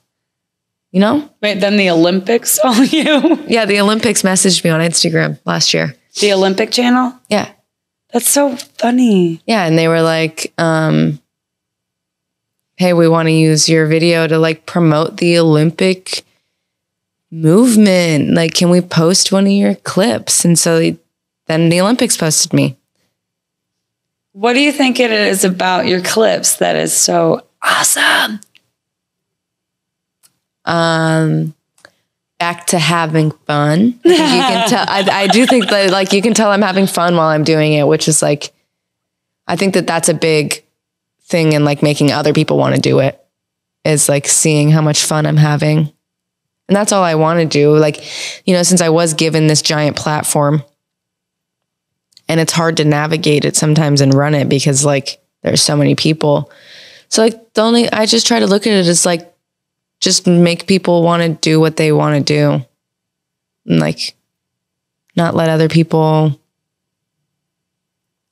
You know? Wait, then the Olympics saw you? Yeah, the Olympics messaged me on Instagram last year. The Olympic channel? Yeah. That's so funny. Yeah, and they were like, um, hey, we want to use your video to like promote the Olympic movement. Like, can we post one of your clips? And so they, then the Olympics posted me. What do you think it is about your clips that is so awesome? Um, back to having fun. You can tell, I, I do think that like, you can tell I'm having fun while I'm doing it, which is like, I think that that's a big thing in like making other people want to do it, is like seeing how much fun I'm having. And that's all I want to do. Like, you know, since I was given this giant platform and it's hard to navigate it sometimes and run it because like there's so many people. So like the only, I just try to look at it as like, just make people want to do what they want to do. And like, not let other people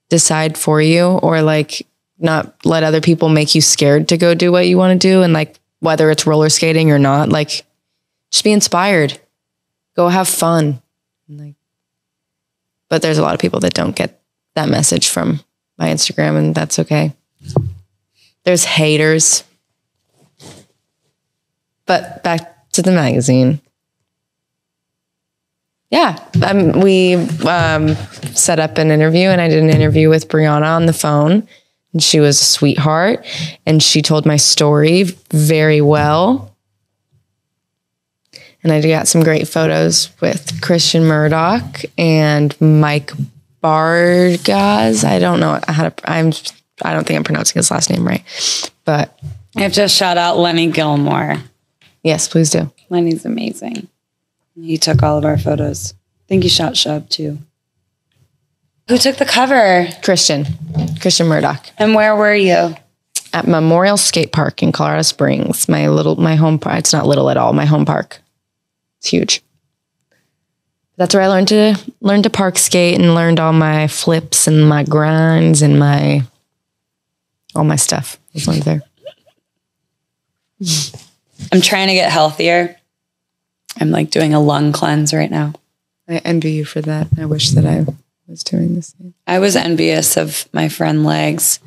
decide for you, or like not let other people make you scared to go do what you want to do. And like, whether it's roller skating or not, like just be inspired, go have fun. And like, but there's a lot of people that don't get that message from my Instagram, and that's okay. There's haters. But back to the magazine. Yeah, um, we um, set up an interview, and I did an interview with Brianna on the phone. And she was a sweetheart, and she told my story very well. And I got some great photos with Christian Murdoch and Mike Bargas. I don't know how to. I'm. I don't think I'm pronouncing his last name right. But I have to shout out Lenny Gilmore. Yes, please do. Lenny's amazing. He took all of our photos. I think he shot Shub too. Who took the cover? Christian. Christian Murdoch. And where were you? At Memorial Skate Park in Colorado Springs. My little, my home park. It's not little at all. My home park. It's huge. That's where I learned to learn to park skate and learned all my flips and my grinds and my, all my stuff. I was learned there. I'm trying to get healthier. I'm like doing a lung cleanse right now. I envy you for that. I wish that I was doing the same. I was envious of my friend Legs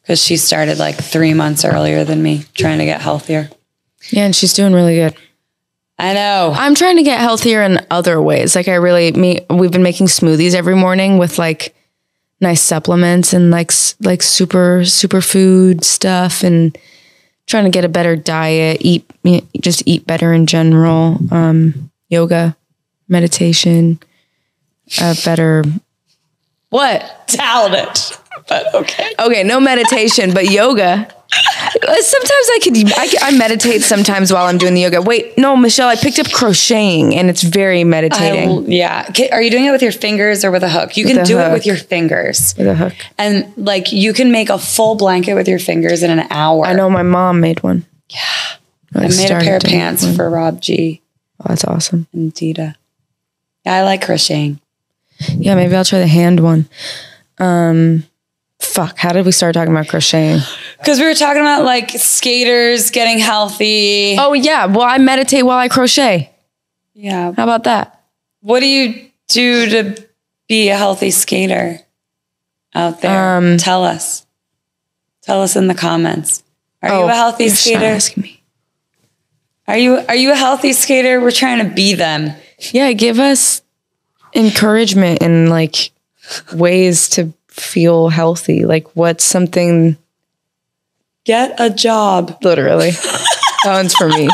because she started like three months earlier than me, trying to get healthier. Yeah, and she's doing really good. I know. I'm trying to get healthier in other ways. Like I really, me, we've been making smoothies every morning with like nice supplements and like like super super food stuff and. Trying to get a better diet, eat, just eat better in general. Um, yoga, meditation, a better what? Doubt it, but okay. Okay, no meditation, but yoga. Sometimes I could, I, I meditate sometimes while I'm doing the yoga. Wait, no, Michelle, I picked up crocheting, and it's very meditating. Will, yeah, are you doing it with your fingers or with a hook? You with can do hook. it with your fingers. With a hook, and like you can make a full blanket with your fingers in an hour. I know my mom made one. Yeah, I, I made a pair of pants for Rob G. Oh, that's awesome. And Dita. Yeah, I like crocheting. Yeah, maybe I'll try the hand one. Um. Fuck, how did we start talking about crocheting? Because we were talking about like skaters getting healthy. Oh yeah, well I meditate while I crochet. Yeah. How about that? What do you do to be a healthy skater out there? Um, Tell us. Tell us in the comments. Are oh, you a healthy skater? Asking me. Are you are you a healthy skater? We're trying to be them. Yeah, give us encouragement and like ways to feel healthy. Like what's something? Get a job. Literally. That one's for me.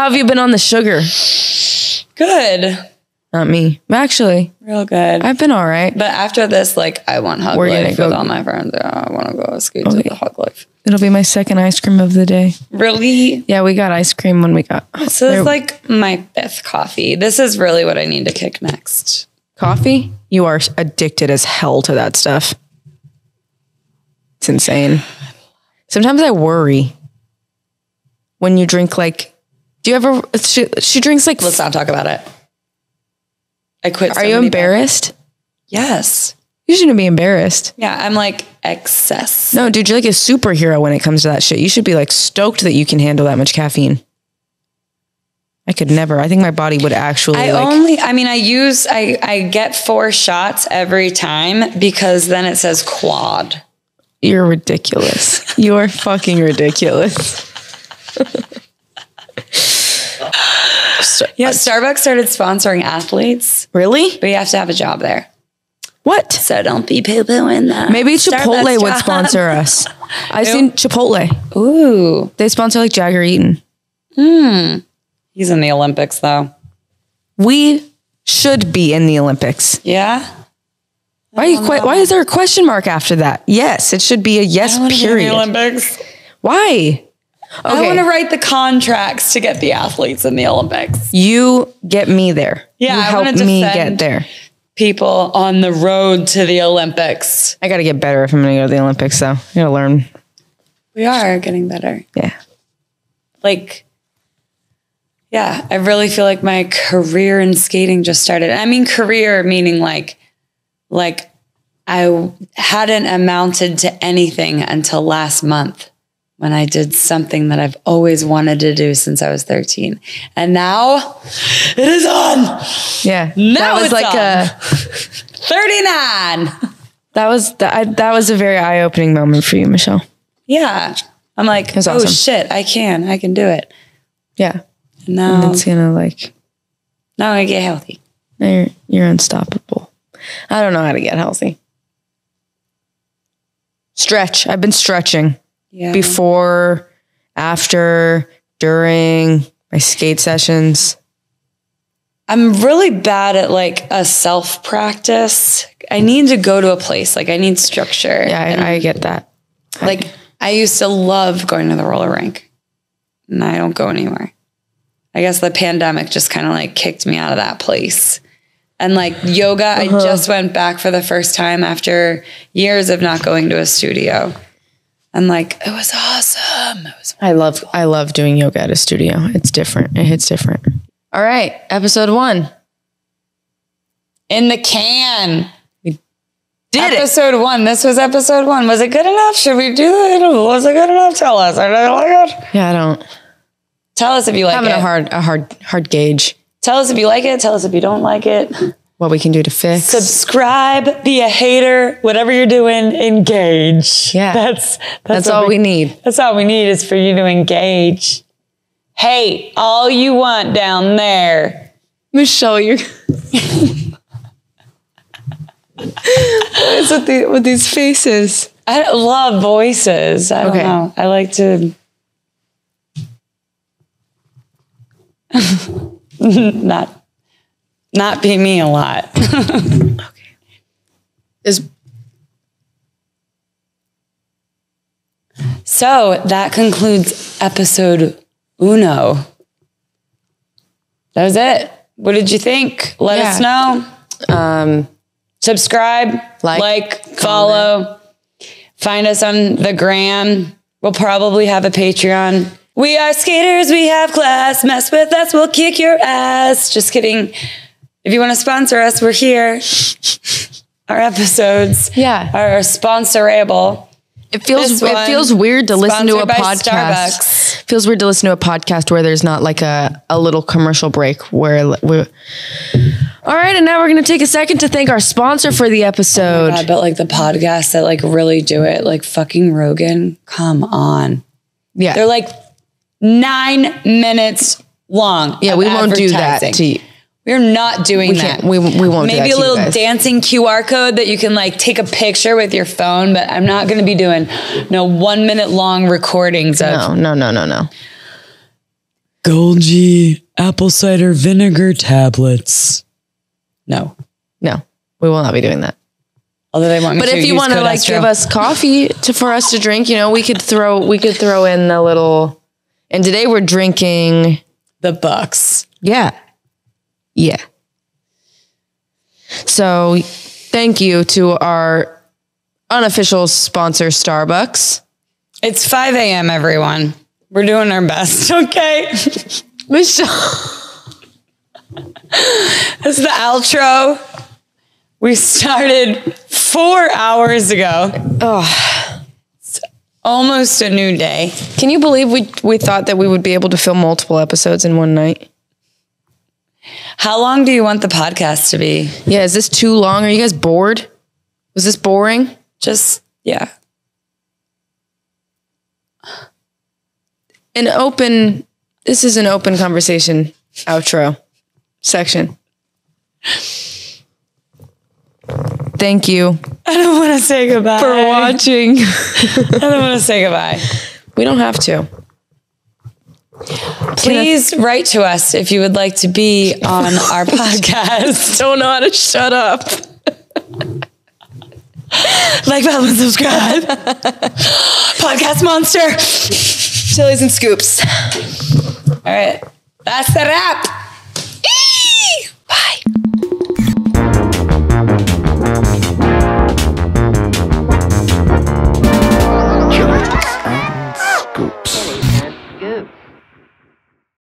How have you been on the sugar? Good. Not me. Actually. Real good. I've been all right. But after this, like, I want hug We're life go with all my friends. I want to go skate okay. to the hug life. It'll be my second ice cream of the day. Really? Yeah, we got ice cream when we got. Oh, so this is like my fifth coffee. This is really what I need to kick next. Coffee? You are addicted as hell to that stuff. It's insane. Sometimes I worry when you drink like, do you ever, she, she drinks like. Let's not talk about it. I quit. Are you embarrassed? Yes. You shouldn't be embarrassed. Yeah, I'm like excess. No, dude, you're like a superhero when it comes to that shit. You should be like stoked that you can handle that much caffeine. I could never. I think my body would actually. I like, only. I mean, I use. I I get four shots every time because then it says quad. You're ridiculous. You're fucking ridiculous. Yeah, Starbucks started sponsoring athletes. Really? But you have to have a job there. What? So don't be poo-pooing that. Maybe Chipotle Starbucks would job. sponsor us. I've Ew. seen Chipotle. Ooh. They sponsor like Jagger Eaton. Hmm. He's in the Olympics though. We should be in the Olympics. Yeah. Why are you que- why is there a question mark after that? Yes, it should be a yes period. I want to be in the Olympics. Why? Okay. I want to write the contracts to get the athletes in the Olympics. You get me there. Yeah, you I help me get there. People on the road to the Olympics. I got to get better if I'm going to go to the Olympics, though. I got to learn. We are getting better. Yeah. Like, yeah, I really feel like my career in skating just started. I mean, career meaning like, like I hadn't amounted to anything until last month, when I did something that I've always wanted to do since I was thirteen. And now it is on. Yeah. Now that was it's like on. a thirty-nine. That was the, I, that was a very eye-opening moment for you, Michelle. Yeah. I'm like, oh awesome. shit, I can. I can do it. Yeah. And now and it's gonna like now I get healthy. Now you're you're unstoppable. I don't know how to get healthy. Stretch. I've been stretching. Yeah. Before, after, during my skate sessions. I'm really bad at like a self practice. I need to go to a place. Like I need structure. Yeah, I, I get that. Like I used to love going to the roller rink and I don't go anywhere. I guess the pandemic just kind of like kicked me out of that place. And like yoga, uh-huh. I just went back for the first time after years of not going to a studio. And like, it was awesome. It was I love, I love doing yoga at a studio. It's different. It hits different. All right. Episode one. In the can. We did episode it. Episode one. This was episode one. Was it good enough? Should we do it? Was it good enough? Tell us. I don't like it. Yeah, I don't. Tell us if you like Having it. Having a hard, a hard, hard gauge. Tell us if you like it. Tell us if you don't like it. What we can do to fix. Subscribe, be a hater, whatever you're doing, engage. Yeah. That's that's, that's all we, we need. That's all we need is for you to engage. Hey, all you want down there. Michelle, you're what is with, the, with these faces? I don't love voices. I don't okay. know. I like to not Not be me a lot. Okay. Is- so that concludes episode uno. That was it. What did you think? Let yeah. us know. Um, Subscribe, like, like follow, find us on the gram. We'll probably have a Patreon. We are skaters. We have class. Mess with us. We'll kick your ass. Just kidding. If you want to sponsor us, we're here. Our episodes yeah. are sponsorable. It feels it feels weird to listen to a podcast. It feels weird to listen to a podcast where there's not like a, a little commercial break where we're all right. And now we're going to take a second to thank our sponsor for the episode. Oh God, but like the podcasts that like really do it, like fucking Rogan. Come on. Yeah. They're like nine minutes long. Yeah. We won't do that to you. We're not doing we that. We, we won't Maybe do that. Maybe a little dancing Q R code that you can like take a picture with your phone, but I'm not going to be doing no one minute long recordings of. No, no, no, no, no. Golgi apple cider vinegar tablets. No. No, we will not be doing that. Although they want me but to if you want to like Astro. give us coffee to, for us to drink, you know, we could throw we could throw in the little. And today we're drinking the Bucks. Yeah, yeah. So thank you to our unofficial sponsor, Starbucks. It's five a m everyone. We're doing our best, okay, Michelle. That's the outro. We started four hours ago. Oh, it's almost a new day. Can you believe we we thought that we would be able to film multiple episodes in one night? How long do you want the podcast to be? Yeah, is this too long? Are you guys bored? Was this boring? Just, yeah. An open, this is an open conversation outro section. Thank you. I don't want to say goodbye. For watching. I don't want to say goodbye. We don't have to. Please write to us if you would like to be on our podcast. Don't know how to shut up. Like, follow, and subscribe. Podcast monster. Chilies and Scoops. All right. That's the wrap. Eee! Bye.